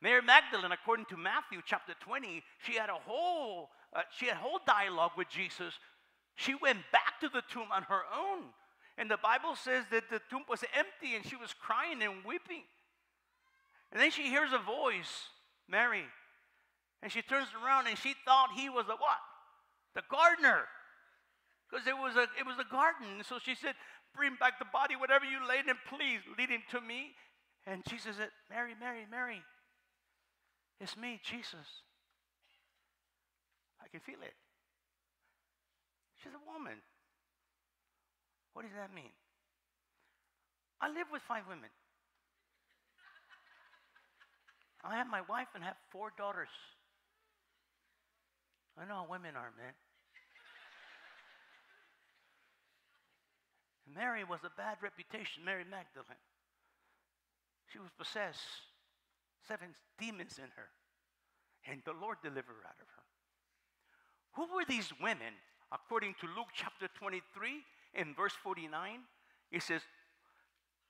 Mary Magdalene, according to Matthew chapter twenty, she had a whole, uh, she had whole dialogue with Jesus. She went back to the tomb on her own. And the Bible says that the tomb was empty and she was crying and weeping. And then she hears a voice, Mary. And she turns around and she thought he was the what? The gardener. Because it was a it was a garden. So she said, "Bring back the body, whatever you laid in, please lead him to me." And Jesus said, "Mary, Mary, Mary. It's me, Jesus. I can feel it." She's a woman. What does that mean? I live with five women. I have my wife and have four daughters. I know how women are, man. Mary was a bad reputation, Mary Magdalene. She was possessed, seven demons in her, and the Lord delivered her out of her. Who were these women? According to Luke chapter twenty-three and verse forty-nine, it says,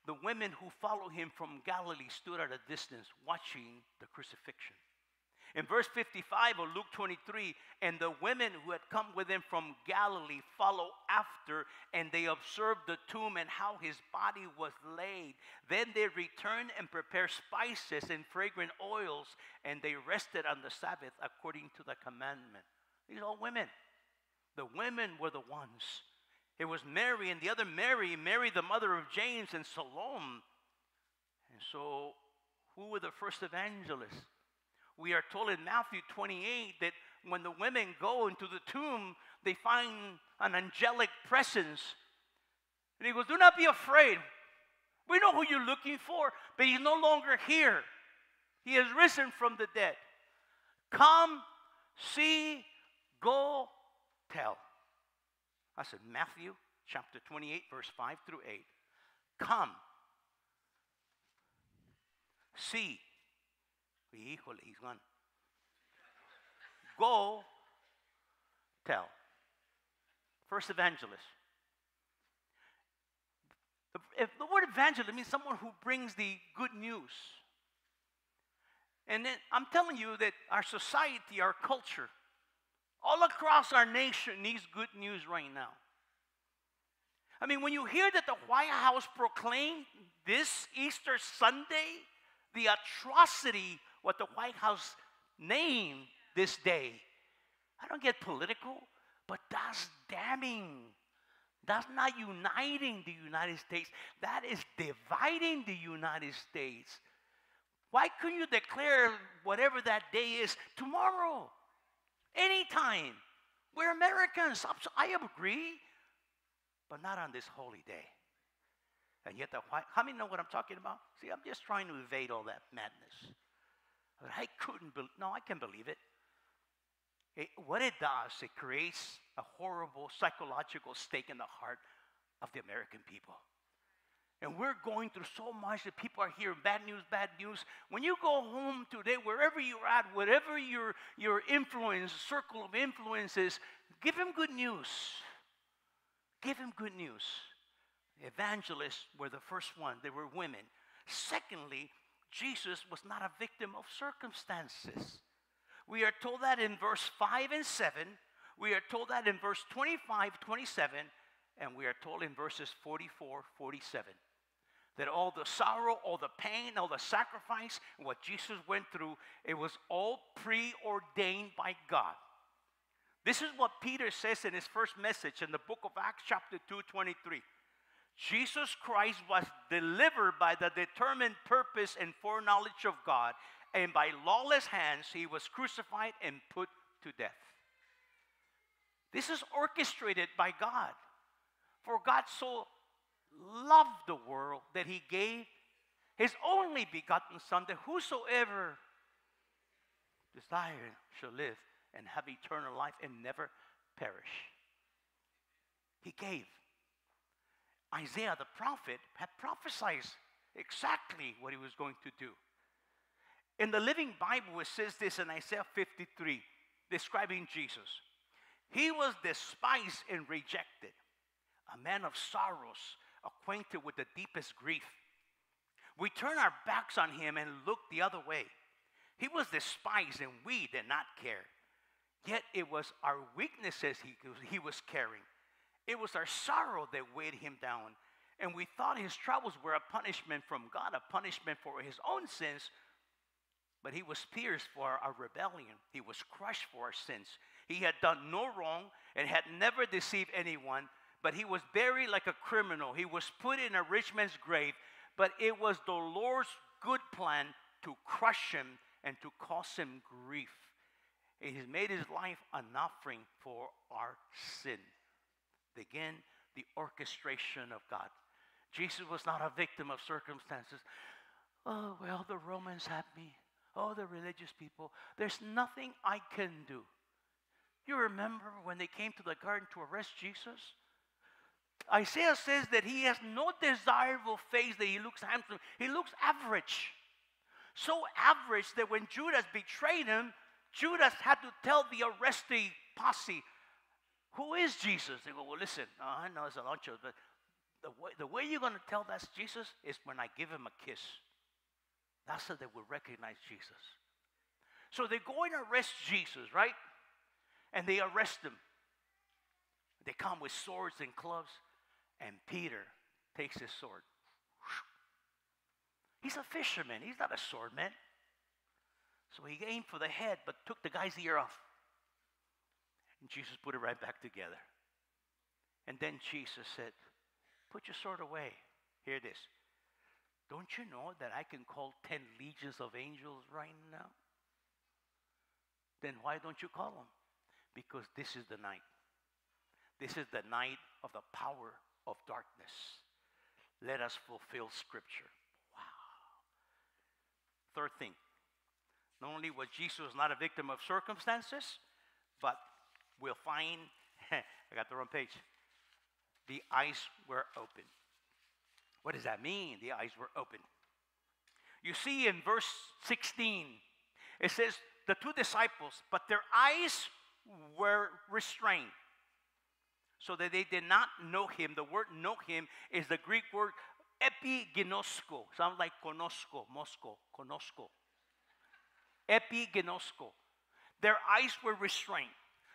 "The women who followed him from Galilee stood at a distance watching the crucifixion." In verse fifty-five of Luke twenty-three, "And the women who had come with him from Galilee followed after, and they observed the tomb and how his body was laid. Then they returned and prepared spices and fragrant oils, and they rested on the Sabbath according to the commandment." These are all women. The women were the ones. It was Mary and the other Mary, Mary the mother of James and Salome. And so, who were the first evangelists? We are told in Matthew twenty-eight that when the women go into the tomb, they find an angelic presence. And he goes, "Do not be afraid. We know who you're looking for, but he's no longer here. He has risen from the dead. Come, see, go, tell." I said, Matthew chapter twenty-eight, verse five through eight. Come, see. Híjole, he's gone. Go, tell. First evangelist. If the word evangelist means someone who brings the good news. And then I'm telling you that our society, our culture, all across our nation needs good news right now. I mean, when you hear that the White House proclaimed this Easter Sunday, the atrocity what the White House named this day. I don't get political, but that's damning. That's not uniting the United States. That is dividing the United States. Why couldn't you declare whatever that day is tomorrow? Anytime. We're Americans. I agree, but not on this holy day. And yet, the White, how many know what I'm talking about? See, I'm just trying to evade all that madness. But I couldn't believe, no, I can believe it. it. What it does, it creates a horrible psychological stake in the heart of the American people. And we're going through so much that people are hearing bad news, bad news. When you go home today, wherever you're at, whatever your, your influence, circle of influence is, give them good news. Give them good news. Evangelists were the first one. They were women. Secondly, Jesus was not a victim of circumstances. We are told that in verse five and seven. We are told that in verse twenty-five, twenty-seven. And we are told in verses forty-four, forty-seven. That all the sorrow, all the pain, all the sacrifice, what Jesus went through, it was all preordained by God. This is what Peter says in his first message in the book of Acts chapter two, twenty-three. Jesus Christ was delivered by the determined purpose and foreknowledge of God, and by lawless hands he was crucified and put to death. This is orchestrated by God. For God so loved the world that he gave his only begotten Son, that whosoever desire shall live and have eternal life and never perish. He gave. Isaiah the prophet had prophesied exactly what he was going to do. In the Living Bible, it says this in Isaiah fifty-three, describing Jesus. He was despised and rejected, a man of sorrows, acquainted with the deepest grief. We turned our backs on him and looked the other way. He was despised and we did not care. Yet it was our weaknesses he, he was carrying. It was our sorrow that weighed him down. And we thought his troubles were a punishment from God, a punishment for his own sins. But he was pierced for our rebellion. He was crushed for our sins. He had done no wrong and had never deceived anyone. But he was buried like a criminal. He was put in a rich man's grave. But it was the Lord's good plan to crush him and to cause him grief. He has made his life an offering for our sin. Again, the orchestration of God. Jesus was not a victim of circumstances. Oh, well, the Romans had me. Oh, the religious people. There's nothing I can do. You remember when they came to the garden to arrest Jesus? Isaiah says that he has no desirable face, that he looks handsome. He looks average. So average that when Judas betrayed him, Judas had to tell the arrestee posse, who is Jesus? They go, well, listen, uh, I know it's a lunch, but the way, the way you're going to tell that's Jesus is when I give him a kiss. That's how they will recognize Jesus. So they go and arrest Jesus, right? And they arrest him. They come with swords and clubs, and Peter takes his sword. He's a fisherman. He's not a swordman. So he aimed for the head, but took the guy's ear off. And Jesus put it right back together. And then Jesus said, put your sword away. Hear this. Don't you know that I can call ten legions of angels right now? Then why don't you call them? Because this is the night. This is the night of the power of darkness. Let us fulfill Scripture. Wow. Third thing. Not only was Jesus not a victim of circumstances, but we'll find, I got the wrong page, the eyes were open. What does that mean, the eyes were open? You see in verse sixteen, it says, the two disciples, but their eyes were restrained, so that they did not know him. The word know him is the Greek word epigenosko. Sounds like conosco, Moscow, conosco. Epigenosko. Their eyes were restrained.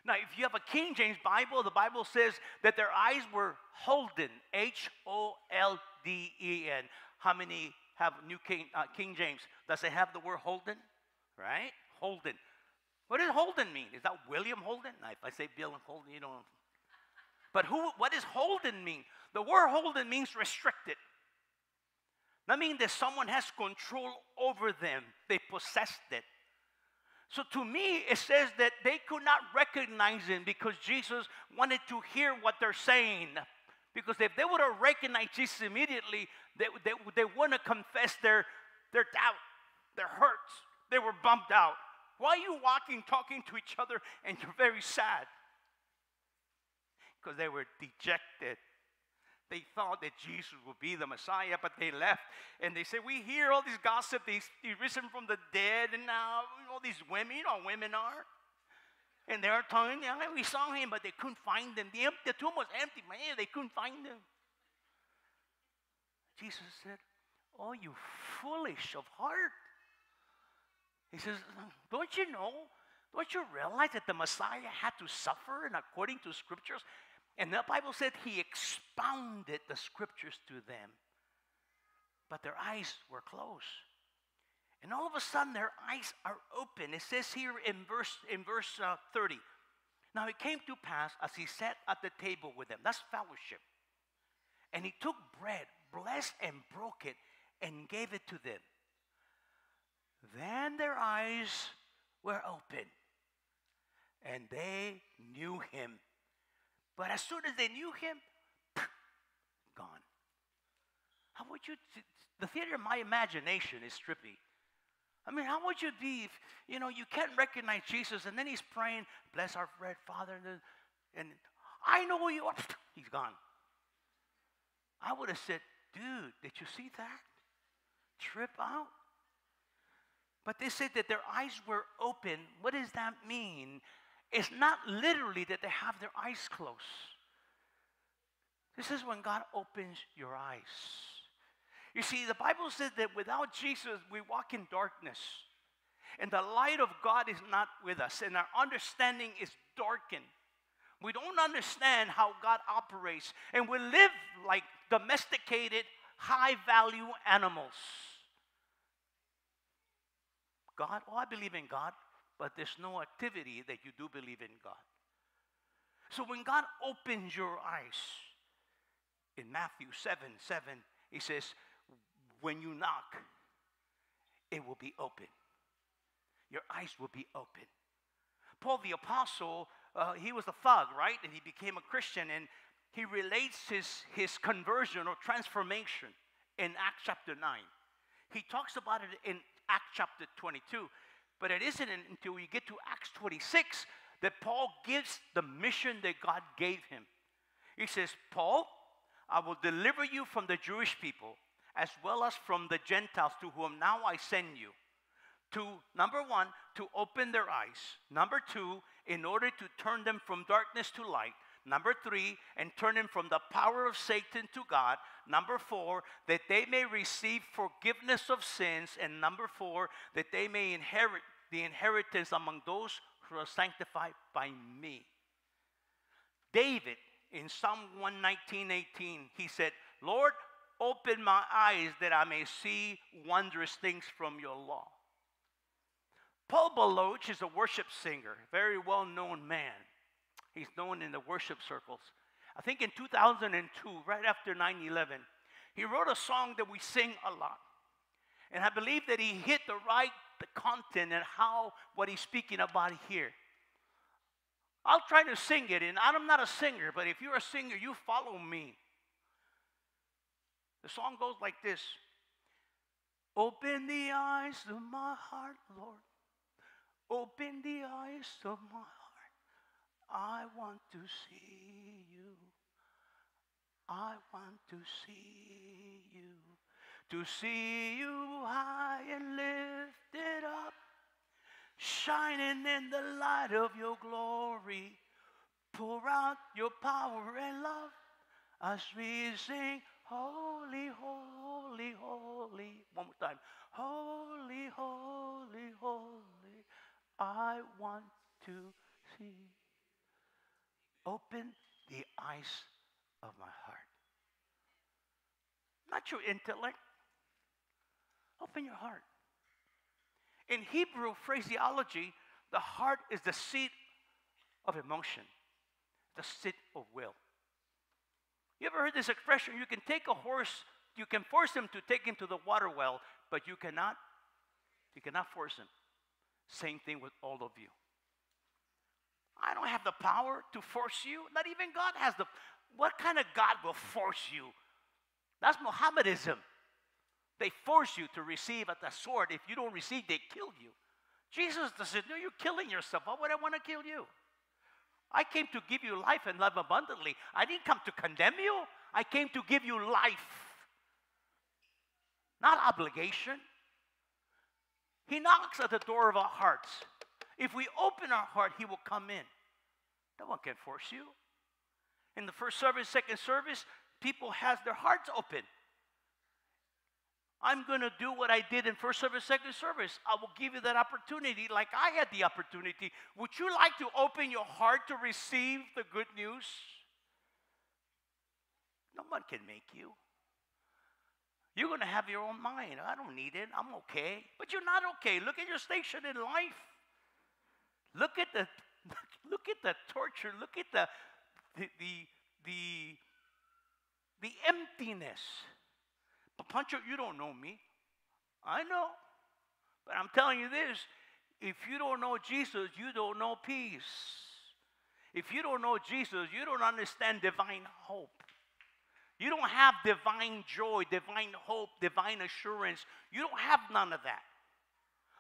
Now, if you have a King James Bible, the Bible says that their eyes were holden, H O L D E N. How many have New King, uh, King James? Does it have the word holden? Right? Holden. What does holden mean? Is that William Holden? Now, if I say Bill and Holden, you don't. But who? What does holden mean? The word holden means restricted. That means that someone has control over them. They possessed it. So to me, it says that they could not recognize him because Jesus wanted to hear what they're saying. Because if they would have recognized Jesus immediately, they, they, they wouldn't have confessed their, their doubt, their hurts. They were bumped out. Why are you walking, talking to each other, and you're very sad? Because they were dejected. They thought that Jesus would be the Messiah, but they left. And they said, we hear all this gossip. He's risen from the dead, and now all these women, you know women are. And they're telling, yeah, we saw him, but they couldn't find him. The, empty, the tomb was empty, man. They couldn't find him. Jesus said, oh, you foolish of heart. He says, don't you know? Don't you realize that the Messiah had to suffer, and according to Scriptures, and the Bible said he expounded the Scriptures to them. But their eyes were closed. And all of a sudden, their eyes are open. It says here in verse, in verse uh, thirty. Now it came to pass as he sat at the table with them. That's fellowship. And he took bread, blessed and broke it, and gave it to them. Then their eyes were open, and they knew him. But as soon as they knew him, gone. How would you, the theater of my imagination is trippy. I mean, how would you be if, you know, you can't recognize Jesus, and then he's praying, bless our bread, Father, and, and I know who you are. He's gone. I would have said, dude, did you see that? Trip out. But they said that their eyes were open. What does that mean? It's not literally that they have their eyes closed. This is when God opens your eyes. You see, the Bible says that without Jesus, we walk in darkness. And the light of God is not with us. And our understanding is darkened. We don't understand how God operates. And we live like domesticated, high-value animals. God, oh, I believe in God. But there's no activity that you do believe in God. So when God opens your eyes, in Matthew seven, seven, he says, when you knock, it will be open. Your eyes will be open. Paul the Apostle, uh, he was a thug, right? And he became a Christian, and he relates his, his conversion or transformation in Acts chapter nine. He talks about it in Acts chapter twenty-two. But it isn't until you get to Acts twenty-six that Paul gives the mission that God gave him. He says, Paul, I will deliver you from the Jewish people as well as from the Gentiles to whom now I send you. To, number one, to open their eyes. Number two, in order to turn them from darkness to light. Number three, and turn them from the power of Satan to God. Number four, that they may receive forgiveness of sins. And number four, that they may inherit the inheritance among those who are sanctified by me. David, in Psalm one nineteen, eighteen, he said, Lord, open my eyes that I may see wondrous things from your law. Paul Baloch is a worship singer, very well-known man. He's known in the worship circles. I think in two thousand two, right after nine eleven, he wrote a song that we sing a lot. And I believe that he hit the right the content and how what he's speaking about here. I'll try to sing it, and I'm not a singer, but if you're a singer, you follow me. The song goes like this. Open the eyes of my heart, Lord. Open the eyes of my heart. I want to see you. I want to see you. To see you high and lifted up, shining in the light of your glory. Pour out your power and love as we sing, holy, holy, holy. One more time. Holy, holy, holy. I want to see. Open the eyes of my heart. Not your intellect. Open your heart. In Hebrew phraseology, the heart is the seat of emotion, the seat of will. You ever heard this expression? You can take a horse, you can force him to take him to the water well, but you cannot, you cannot force him. Same thing with all of you. I don't have the power to force you. Not even God has the... What kind of God will force you? That's Mohammedism. They force you to receive at the sword. If you don't receive, they kill you. Jesus said, no, you're killing yourself. Why would I want to kill you? I came to give you life and life abundantly. I didn't come to condemn you. I came to give you life. Not obligation. He knocks at the door of our hearts. If we open our heart, he will come in. No one can force you. In the first service, second service, people have their hearts open. I'm going to do what I did in first service, second service. I will give you that opportunity like I had the opportunity. Would you like to open your heart to receive the good news? No one can make you. You're going to have your own mind. I don't need it. I'm okay. But you're not okay. Look at your station in life. Look at the look at the torture. Look at the the the the, the emptiness. But Pancho, you don't know me. I know, but I'm telling you this: if you don't know Jesus, you don't know peace. If you don't know Jesus, you don't understand divine hope. You don't have divine joy, divine hope, divine assurance. You don't have none of that.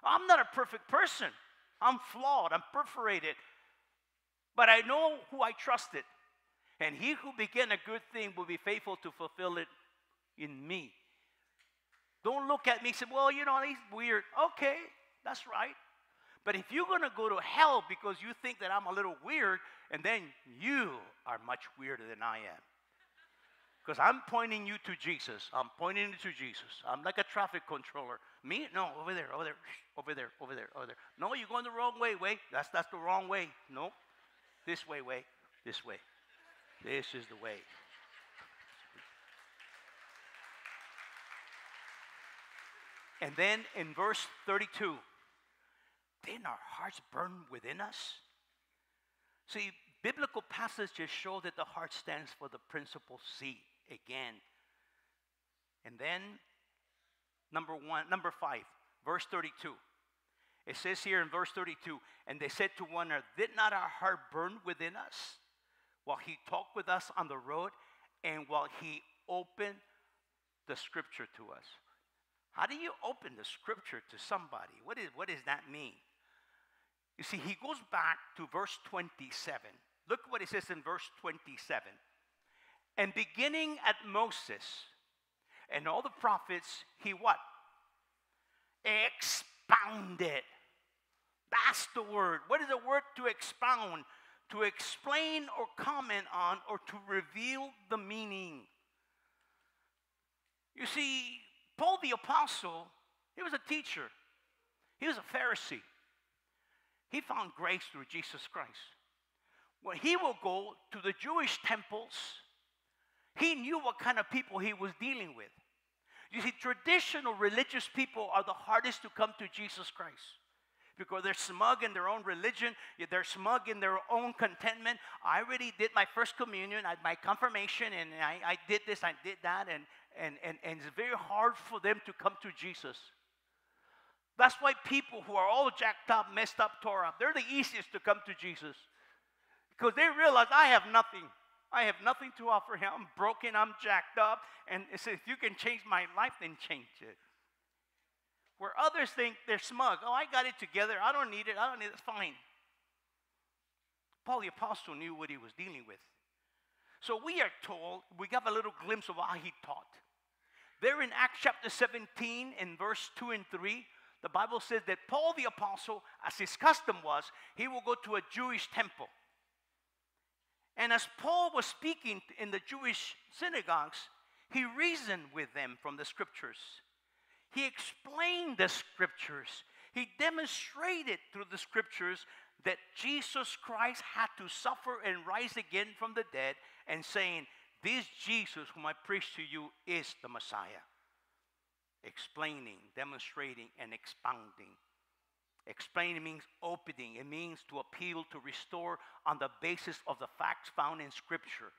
I'm not a perfect person. I'm flawed. I'm perforated. But I know who I trusted. And he who began a good thing will be faithful to fulfill it in me. Don't look at me and say, well, you know, he's weird. Okay, that's right. But if you're going to go to hell because you think that I'm a little weird, and then you are much weirder than I am. Because I'm pointing you to Jesus. I'm pointing you to Jesus. I'm like a traffic controller. Me? No, over there, over there, over there, over there, over there. No, you're going the wrong way, way. That's, that's the wrong way. No, this way, way, this way. This is the way. And then in verse thirty-two, then our hearts burn within us. See, biblical passages show that the heart stands for the principal C again. And then number one, number five, verse thirty-two. It says here in verse thirty-two, and they said to one another, did not our heart burn within us while he talked with us on the road and while he opened the scripture to us? How do you open the scripture to somebody? What is, what does that mean? You see, he goes back to verse twenty-seven. Look what it says in verse twenty-seven. And beginning at Moses and all the prophets, he what? Expounded. That's the word. What is the word to expound? To explain or comment on or to reveal the meaning. You see, Paul the Apostle, he was a teacher. He was a Pharisee. He found grace through Jesus Christ. When he will go to the Jewish temples, he knew what kind of people he was dealing with. You see, traditional religious people are the hardest to come to Jesus Christ because they're smug in their own religion. They're smug in their own contentment. I already did my first communion, my confirmation, and I, I did this, I did that, and And, and, and it's very hard for them to come to Jesus. That's why people who are all jacked up, messed up, tore up, they're the easiest to come to Jesus. Because they realize, I have nothing. I have nothing to offer him. I'm broken, I'm jacked up. And it says, if you can change my life, then change it. Where others think they're smug. Oh, I got it together. I don't need it. I don't need it. It's fine. Paul the Apostle knew what he was dealing with. So we are told, we have a little glimpse of how he taught. There in Acts chapter seventeen, in verse two and three, the Bible says that Paul the Apostle, as his custom was, he will go to a Jewish temple. And as Paul was speaking in the Jewish synagogues, he reasoned with them from the scriptures. He explained the scriptures. He demonstrated through the scriptures that Jesus Christ had to suffer and rise again from the dead, and saying, this Jesus whom I preach to you is the Messiah. Explaining, demonstrating, and expounding. Explaining means opening. It means to appeal, to restore on the basis of the facts found in Scripture.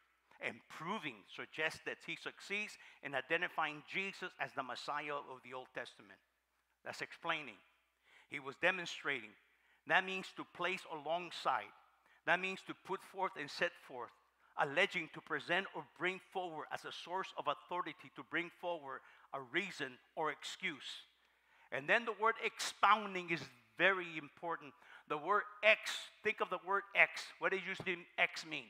And proving suggests that he succeeds in identifying Jesus as the Messiah of the Old Testament. That's explaining. He was demonstrating. That means to place alongside. That means to put forth and set forth. Alleging, to present or bring forward as a source of authority, to bring forward a reason or excuse. And then the word expounding is very important. The word ex, think of the word ex. What does usually ex mean?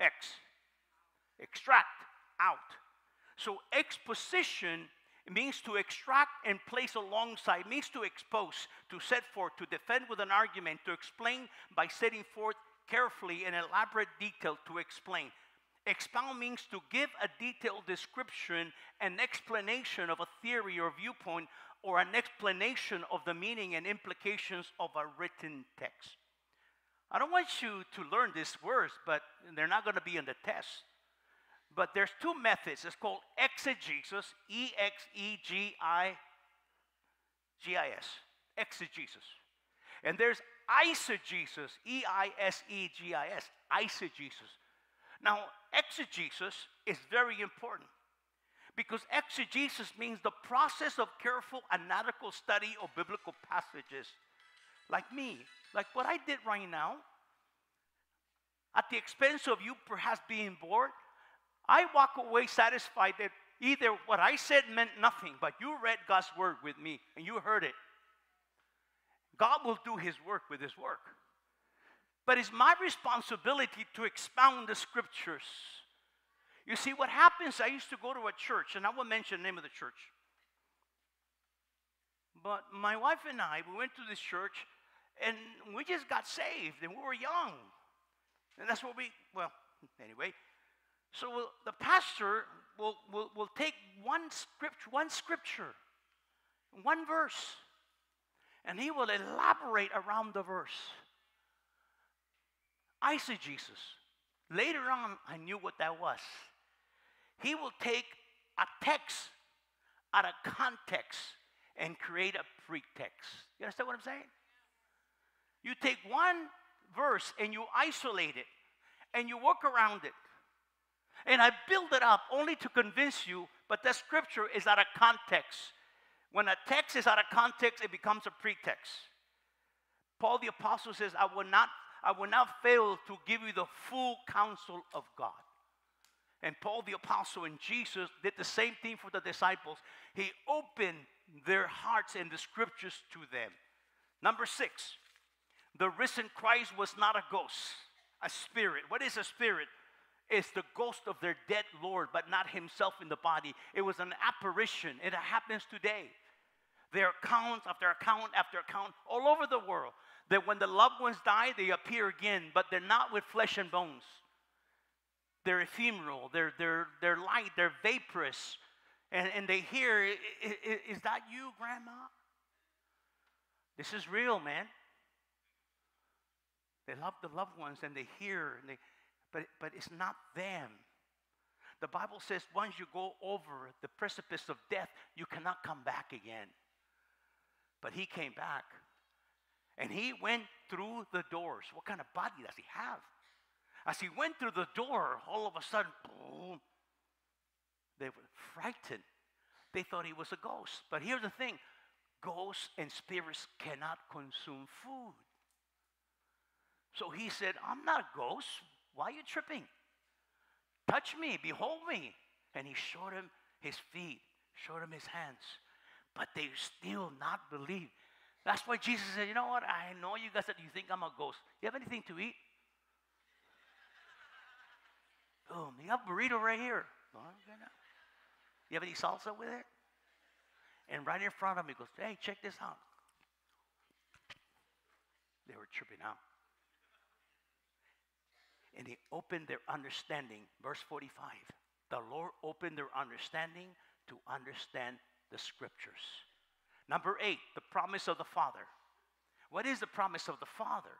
Ex, extract, out. So exposition means to extract and place alongside, means to expose, to set forth, to defend with an argument, to explain by setting forth carefully and elaborate detail to explain. Expound means to give a detailed description, an explanation of a theory or viewpoint, or an explanation of the meaning and implications of a written text. I don't want you to learn these words, but they're not going to be in the test. But there's two methods. It's called exegesis, E X E G I G I S, exegesis. And there's eisegesis, E I S E G I S, eisegesis. Now, exegesis is very important because exegesis means the process of careful analytical study of biblical passages, like me, like what I did right now. At the expense of you perhaps being bored, I walk away satisfied that either what I said meant nothing, but you read God's word with me and you heard it. God will do his work with his work. But it's my responsibility to expound the scriptures. You see, what happens, I used to go to a church, and I won't mention the name of the church. But my wife and I, we went to this church, and we just got saved, and we were young. And that's what we, well, anyway. So we'll, the pastor will, will, will take one, script, one scripture, one verse, and he will elaborate around the verse. Eisegesis. Later on, I knew what that was. He will take a text out of context and create a pretext. You understand what I'm saying? You take one verse and you isolate it, and you work around it. And I build it up only to convince you, but that scripture is out of context. When a text is out of context, it becomes a pretext. Paul the Apostle says, I will not I will not fail to give you the full counsel of God. And Paul the Apostle and Jesus did the same thing for the disciples. He opened their hearts and the scriptures to them. Number six, the risen Christ was not a ghost, a spirit. What is a spirit? It's the ghost of their dead Lord, but not himself in the body. It was an apparition, and it happens today. There are accounts after account after account all over the world. That when the loved ones die, they appear again, but they're not with flesh and bones. They're ephemeral, they're, they're, they're light, they're vaporous. And, and they hear, I, I, is that you, Grandma? This is real, man. They love the loved ones and they hear, and they, but, but it's not them. The Bible says once you go over the precipice of death, you cannot come back again. But he came back. And he went through the doors. What kind of body does he have? As he went through the door, all of a sudden, boom, they were frightened. They thought he was a ghost. But here's the thing. Ghosts and spirits cannot consume food. So he said, I'm not a ghost. Why are you tripping? Touch me. Behold me. And he showed him his feet, showed him his hands. But they still not believed. That's why Jesus said, you know what? I know you guys that you think I'm a ghost. You have anything to eat? Boom. You have a burrito right here. You have any salsa with it? And right in front of me goes, hey, check this out. They were tripping out. And they opened their understanding. Verse forty-five. The Lord opened their understanding to understand the scriptures. Number eight, the promise of the Father. What is the promise of the Father?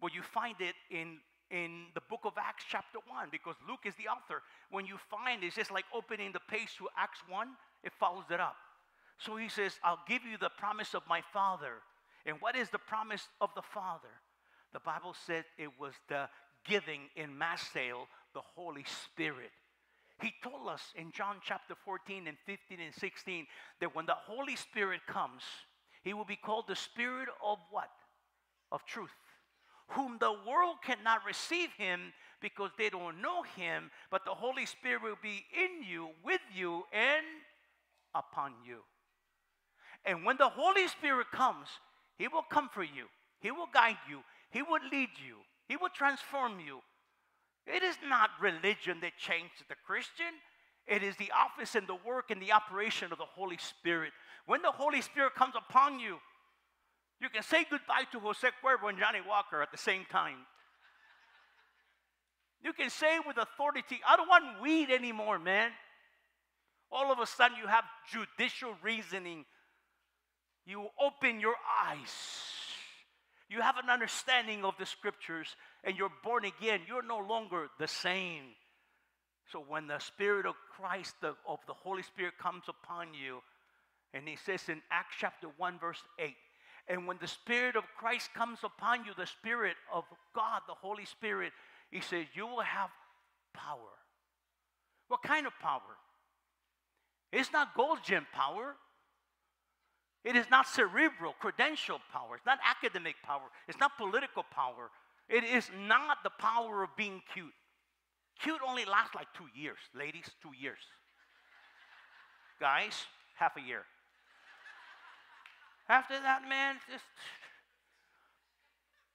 Well, you find it in, in the book of Acts chapter one, because Luke is the author. When you find it, it's just like opening the page to Acts one, it follows it up. So he says, I'll give you the promise of my Father. And what is the promise of the Father? The Bible said it was the giving in mass sale, the Holy Spirit. He told us in John chapter fourteen and fifteen and sixteen that when the Holy Spirit comes, he will be called the Spirit of what? Of truth. Whom the world cannot receive him because they don't know him, but the Holy Spirit will be in you, with you, and upon you. And when the Holy Spirit comes, he will comfort you. He will guide you. He will lead you. He will transform you. It is not religion that changed the Christian. It is the office and the work and the operation of the Holy Spirit. When the Holy Spirit comes upon you, you can say goodbye to Jose Cuervo and Johnny Walker at the same time. You can say with authority, I don't want weed anymore, man. All of a sudden you have judicial reasoning. You open your eyes. You have an understanding of the scriptures, and you're born again. You're no longer the same. So when the Spirit of Christ, the, of the Holy Spirit comes upon you, and he says in Acts chapter one, verse eight, and when the Spirit of Christ comes upon you, the Spirit of God, the Holy Spirit, he says, you will have power. What kind of power? It's not gold gem power. It is not cerebral, credential power. It's not academic power. It's not political power. It is not the power of being cute. Cute only lasts like two years, ladies, two years. guys, half a year. After that, man, just...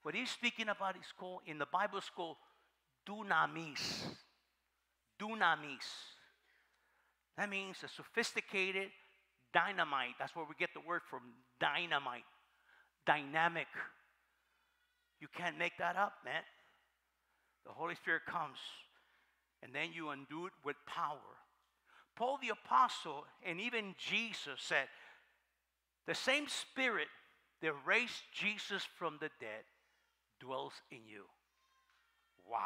What he's speaking about is called, in the Bible, it's called dunamis. Dunamis. That means a sophisticated dynamite. That's where we get the word from, dynamite. Dynamic. You can't make that up, man. The Holy Spirit comes, and then you undo it with power. Paul the Apostle and even Jesus said, the same Spirit that raised Jesus from the dead dwells in you. Wow.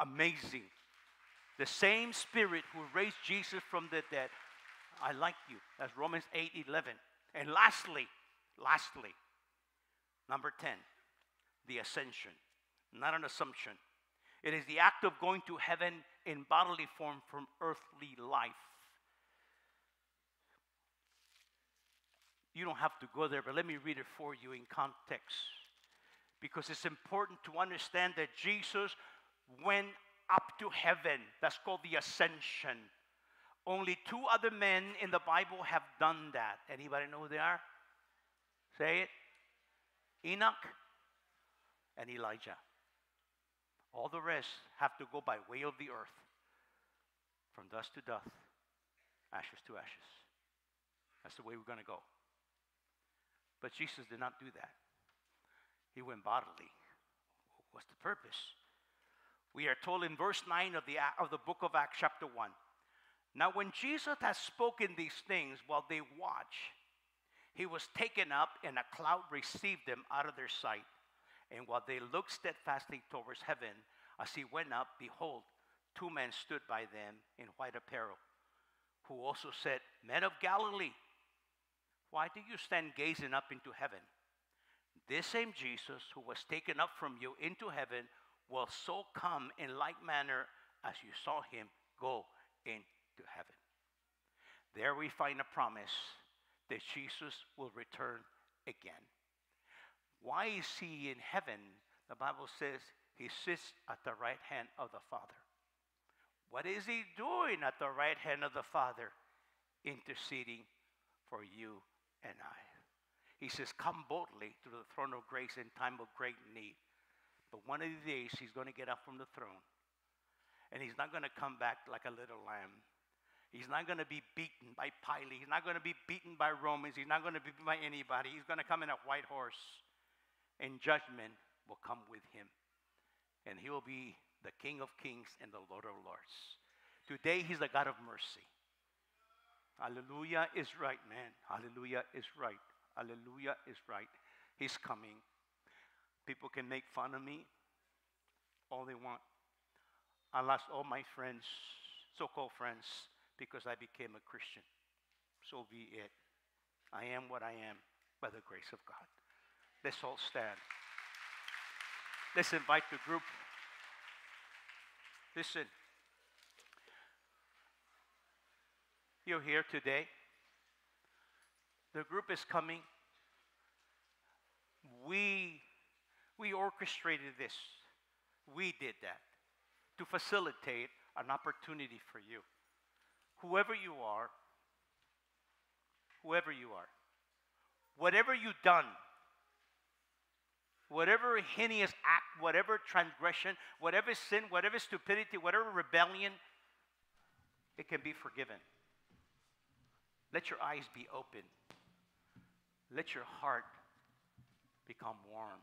Amazing. The same Spirit who raised Jesus from the dead. I like you. That's Romans eight eleven. And lastly, lastly, number ten, the ascension. Not an assumption. It is the act of going to heaven in bodily form from earthly life. You don't have to go there, but let me read it for you in context, because it's important to understand that Jesus went up to heaven. That's called the ascension. Only two other men in the Bible have done that. Anybody know who they are? Say it. Enoch and Elijah. All the rest have to go by way of the earth, from dust to dust, ashes to ashes. That's the way we're going to go. But Jesus did not do that. He went bodily. What's the purpose? We are told in verse nine of the, of the book of Acts chapter one. Now when Jesus had spoken these things while they watched, he was taken up, and a cloud received him out of their sight. And while they looked steadfastly towards heaven, as he went up, behold, two men stood by them in white apparel, who also said, Men of Galilee, why do you stand gazing up into heaven? This same Jesus who was taken up from you into heaven will so come in like manner as you saw him go into heaven. There we find a promise that Jesus will return again. Why is he in heaven? The Bible says he sits at the right hand of the Father. What is he doing at the right hand of the Father? Interceding for you and I. He says, come boldly to the throne of grace in time of great need. But one of these days, he's going to get up from the throne. And he's not going to come back like a little lamb. He's not going to be beaten by Pilate. He's not going to be beaten by Romans. He's not going to be beaten by anybody. He's going to come in a white horse. And judgment will come with him. And he will be the King of Kings and the Lord of Lords. Today, he's the God of mercy. Hallelujah is right, man. Hallelujah is right. Hallelujah is right. He's coming. People can make fun of me all they want. I lost all my friends, so-called friends, because I became a Christian. So be it. I am what I am by the grace of God. Let's all stand. Let's invite the group. Listen. You're here today. The group is coming. We, we orchestrated this. We did that to facilitate an opportunity for you. Whoever you are, whoever you are, whatever you've done, whatever heinous act, whatever transgression, whatever sin, whatever stupidity, whatever rebellion, it can be forgiven. Let your eyes be open. Let your heart become warm,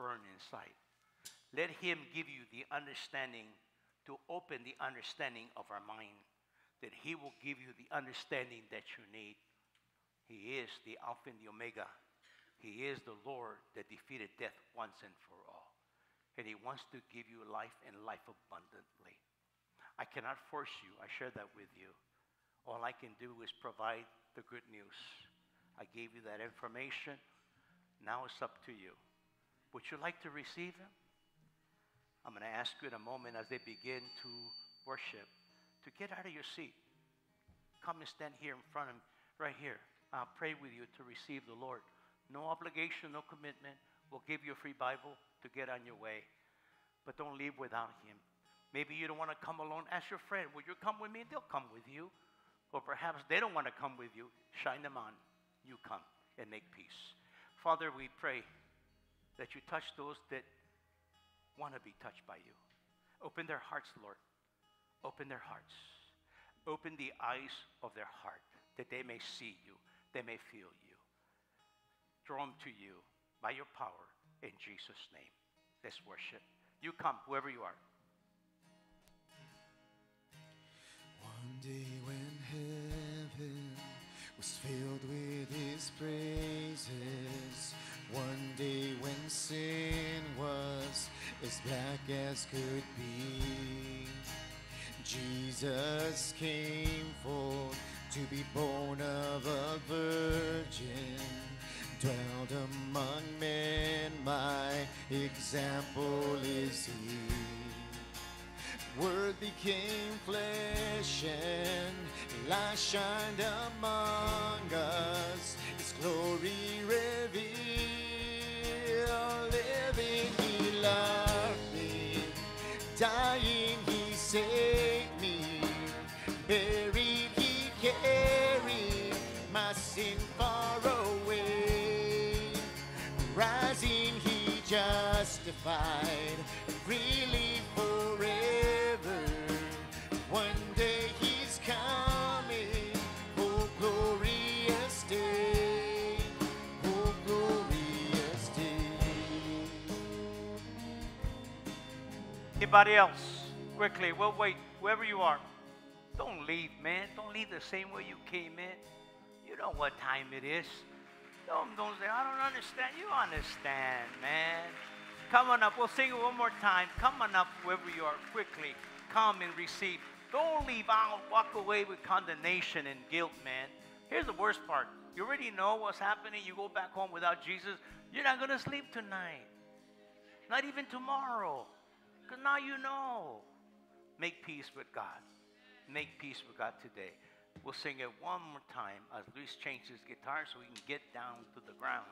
burn inside. Let him give you the understanding to open the understanding of our mind, that he will give you the understanding that you need. He is the Alpha and the Omega. He is the Lord that defeated death once and for all. And he wants to give you life and life abundantly. I cannot force you. I share that with you. All I can do is provide the good news. I gave you that information. Now it's up to you. Would you like to receive him? I'm going to ask you in a moment as they begin to worship to get out of your seat. Come and stand here in front of me, right here. I'll pray with you to receive the Lord. No obligation, no commitment. We'll give you a free Bible to get on your way. But don't leave without him. Maybe you don't want to come alone. Ask your friend, will you come with me? And they'll come with you. Or perhaps they don't want to come with you. Shine them on. You come and make peace. Father, we pray that you touch those that want to be touched by you. Open their hearts, Lord. Open their hearts. Open the eyes of their heart that they may see you, they may feel you. Draw them to you by your power in Jesus' name. Let's worship. You come, whoever you are. One day when heaven was filled with his praises, one day when sin was as black as could be, Jesus came forth to be born of a virgin, dwelled among men, my example is he. Word became flesh and light shined among us, his glory revealed. Living he loved me, dying he saved me, buried he carried my sin far away, rising he justified, freely forever. One day he's coming, oh glorious day, oh glorious day. Anybody else? Quickly, we'll wait, whoever you are. Don't leave, man. Don't leave the same way you came in. You know what time it is. Don't, don't say, I don't understand. You understand, man. Come on up. We'll sing it one more time. Come on up, whoever you are, quickly. Come and receive. Don't leave out. Walk away with condemnation and guilt, man. Here's the worst part. You already know what's happening. You go back home without Jesus. You're not going to sleep tonight. Not even tomorrow. Because now you know. Make peace with God. Make peace with God today. We'll sing it one more time as Luis changes his guitar so we can get down to the ground.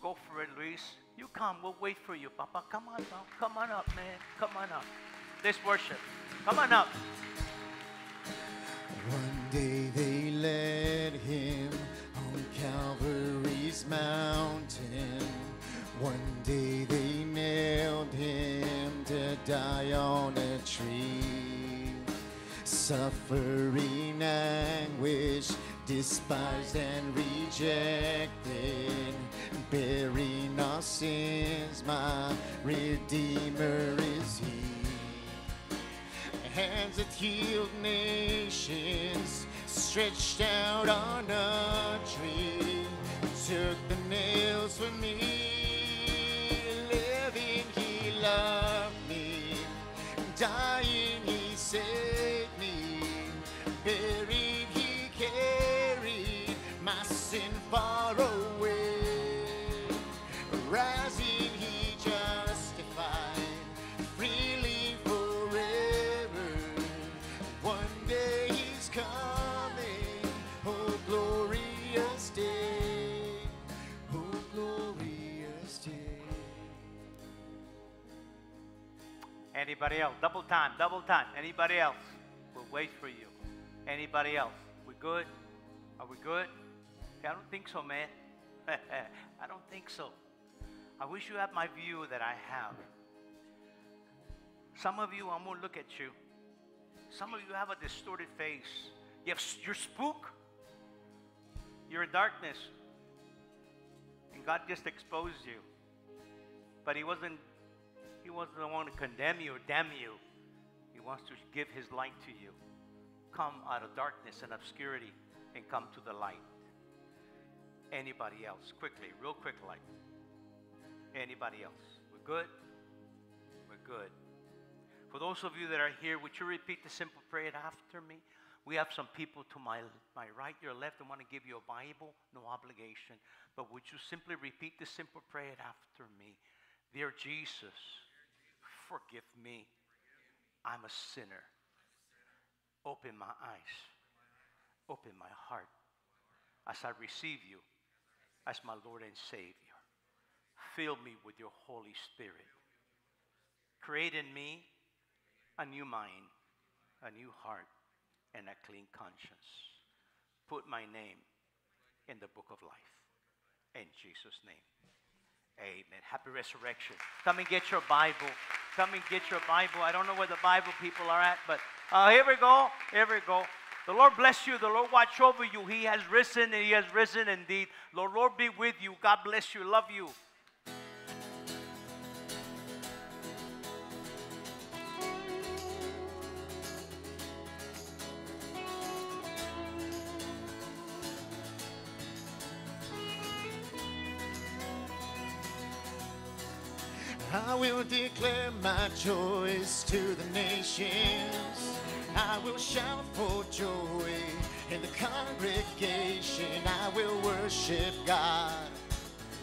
Go for it, Luis. You come. We'll wait for you, Papa. Come on up. Come on up, man. Come on up. Let's worship. Come on up. One day they led him on Calvary's mountain. One day they nailed him to die on a tree. Suffering anguish, despised and rejected. Bearing our sins, my Redeemer is he. Hands that healed nations, stretched out on a tree. Took the nails for me. Living he loved me, dying he saved me, buried he carried my sin far away, rising he justified, freely forever. One day he's coming, oh glorious day, oh glorious day. Anybody else? Double time, double time. Anybody else? We'll wait for you. Anybody else? We good? Are we good? I don't think so, man. I don't think so. I wish you had my view that I have. Some of you, I'm going to look at you. Some of you have a distorted face. You have, you're spook. You're in darkness. And God just exposed you. But he wasn't He wasn't the one to condemn you or damn you. He wants to give his light to you. Come out of darkness and obscurity and come to the light. Anybody else? Quickly, real quick light. Anybody else? We're good? We're good. For those of you that are here, would you repeat the simple prayer after me? We have some people to my, my right, your left, and want to give you a Bible, no obligation. But would you simply repeat the simple prayer after me? Dear Jesus, forgive me. I'm a sinner. Open my eyes. Open my heart as I receive you as my Lord and Savior. Fill me with your Holy Spirit. Create in me a new mind, a new heart, and a clean conscience. Put my name in the book of life. In Jesus' name. Amen. Happy resurrection. Come and get your Bible. Come and get your Bible. I don't know where the Bible people are at, but uh, here we go. Here we go. The Lord bless you. The Lord watch over you. He has risen, and He has risen indeed. The Lord be with you. God bless you. Love you. I will declare my choice to the nations. I will shout for joy in the congregation. I will worship God,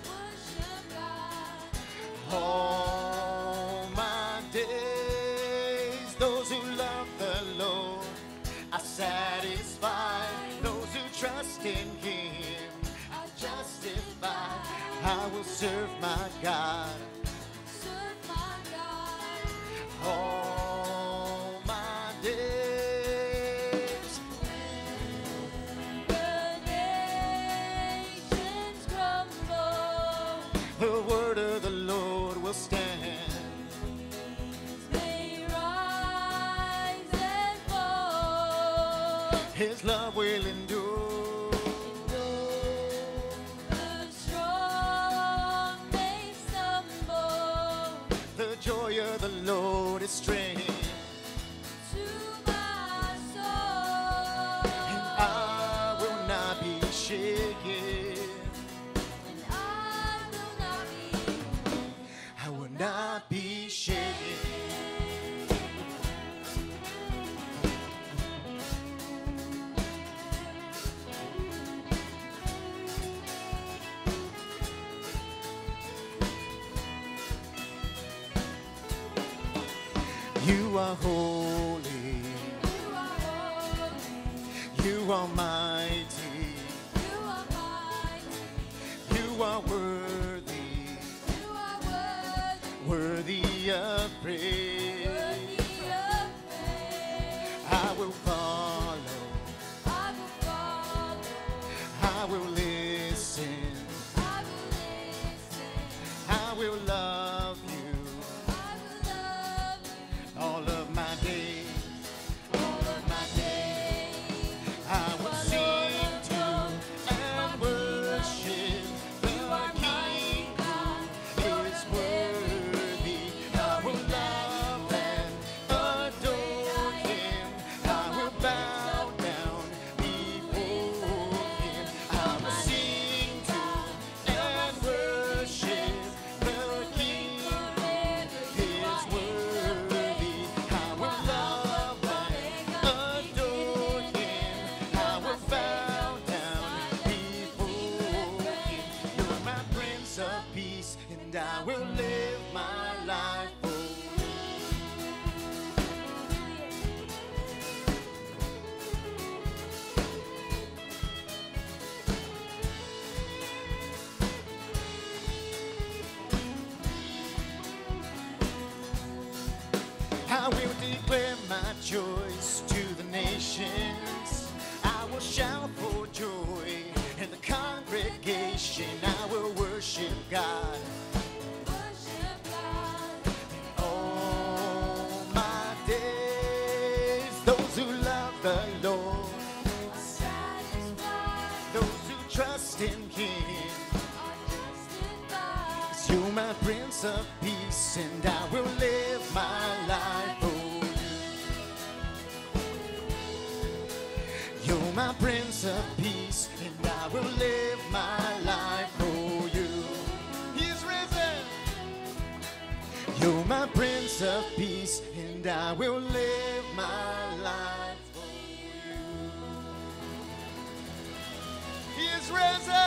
worship God. All my days, those who love the Lord are satisfied. Those who trust in Him are justified. I will serve my God. All my days. When the nations crumble, the word of the Lord will stand. They rise and fall. His love will endure. Though the strong may stumble, the joy of the Lord. Strength to my soul, and I will not be shaken. And I will not be, I will not be shaken. You are holy. You are holy. You are mighty. You are mighty. You are worthy. You are worthy. Worthy of praise. Worthy of praise. I will follow. I will follow. I will listen. I will listen. I will love. I will declare my choice to the nations. I will shout for joy in the congregation. I will worship God. Worship God. All my days, those who love the Lord are satisfied. Those who trust in Him are justified. It's You, my Prince of Peace, and I will live my life. You're my Prince of Peace, and I will live my life for You. He's risen. You're my Prince of Peace, and I will live my life for You. He is risen.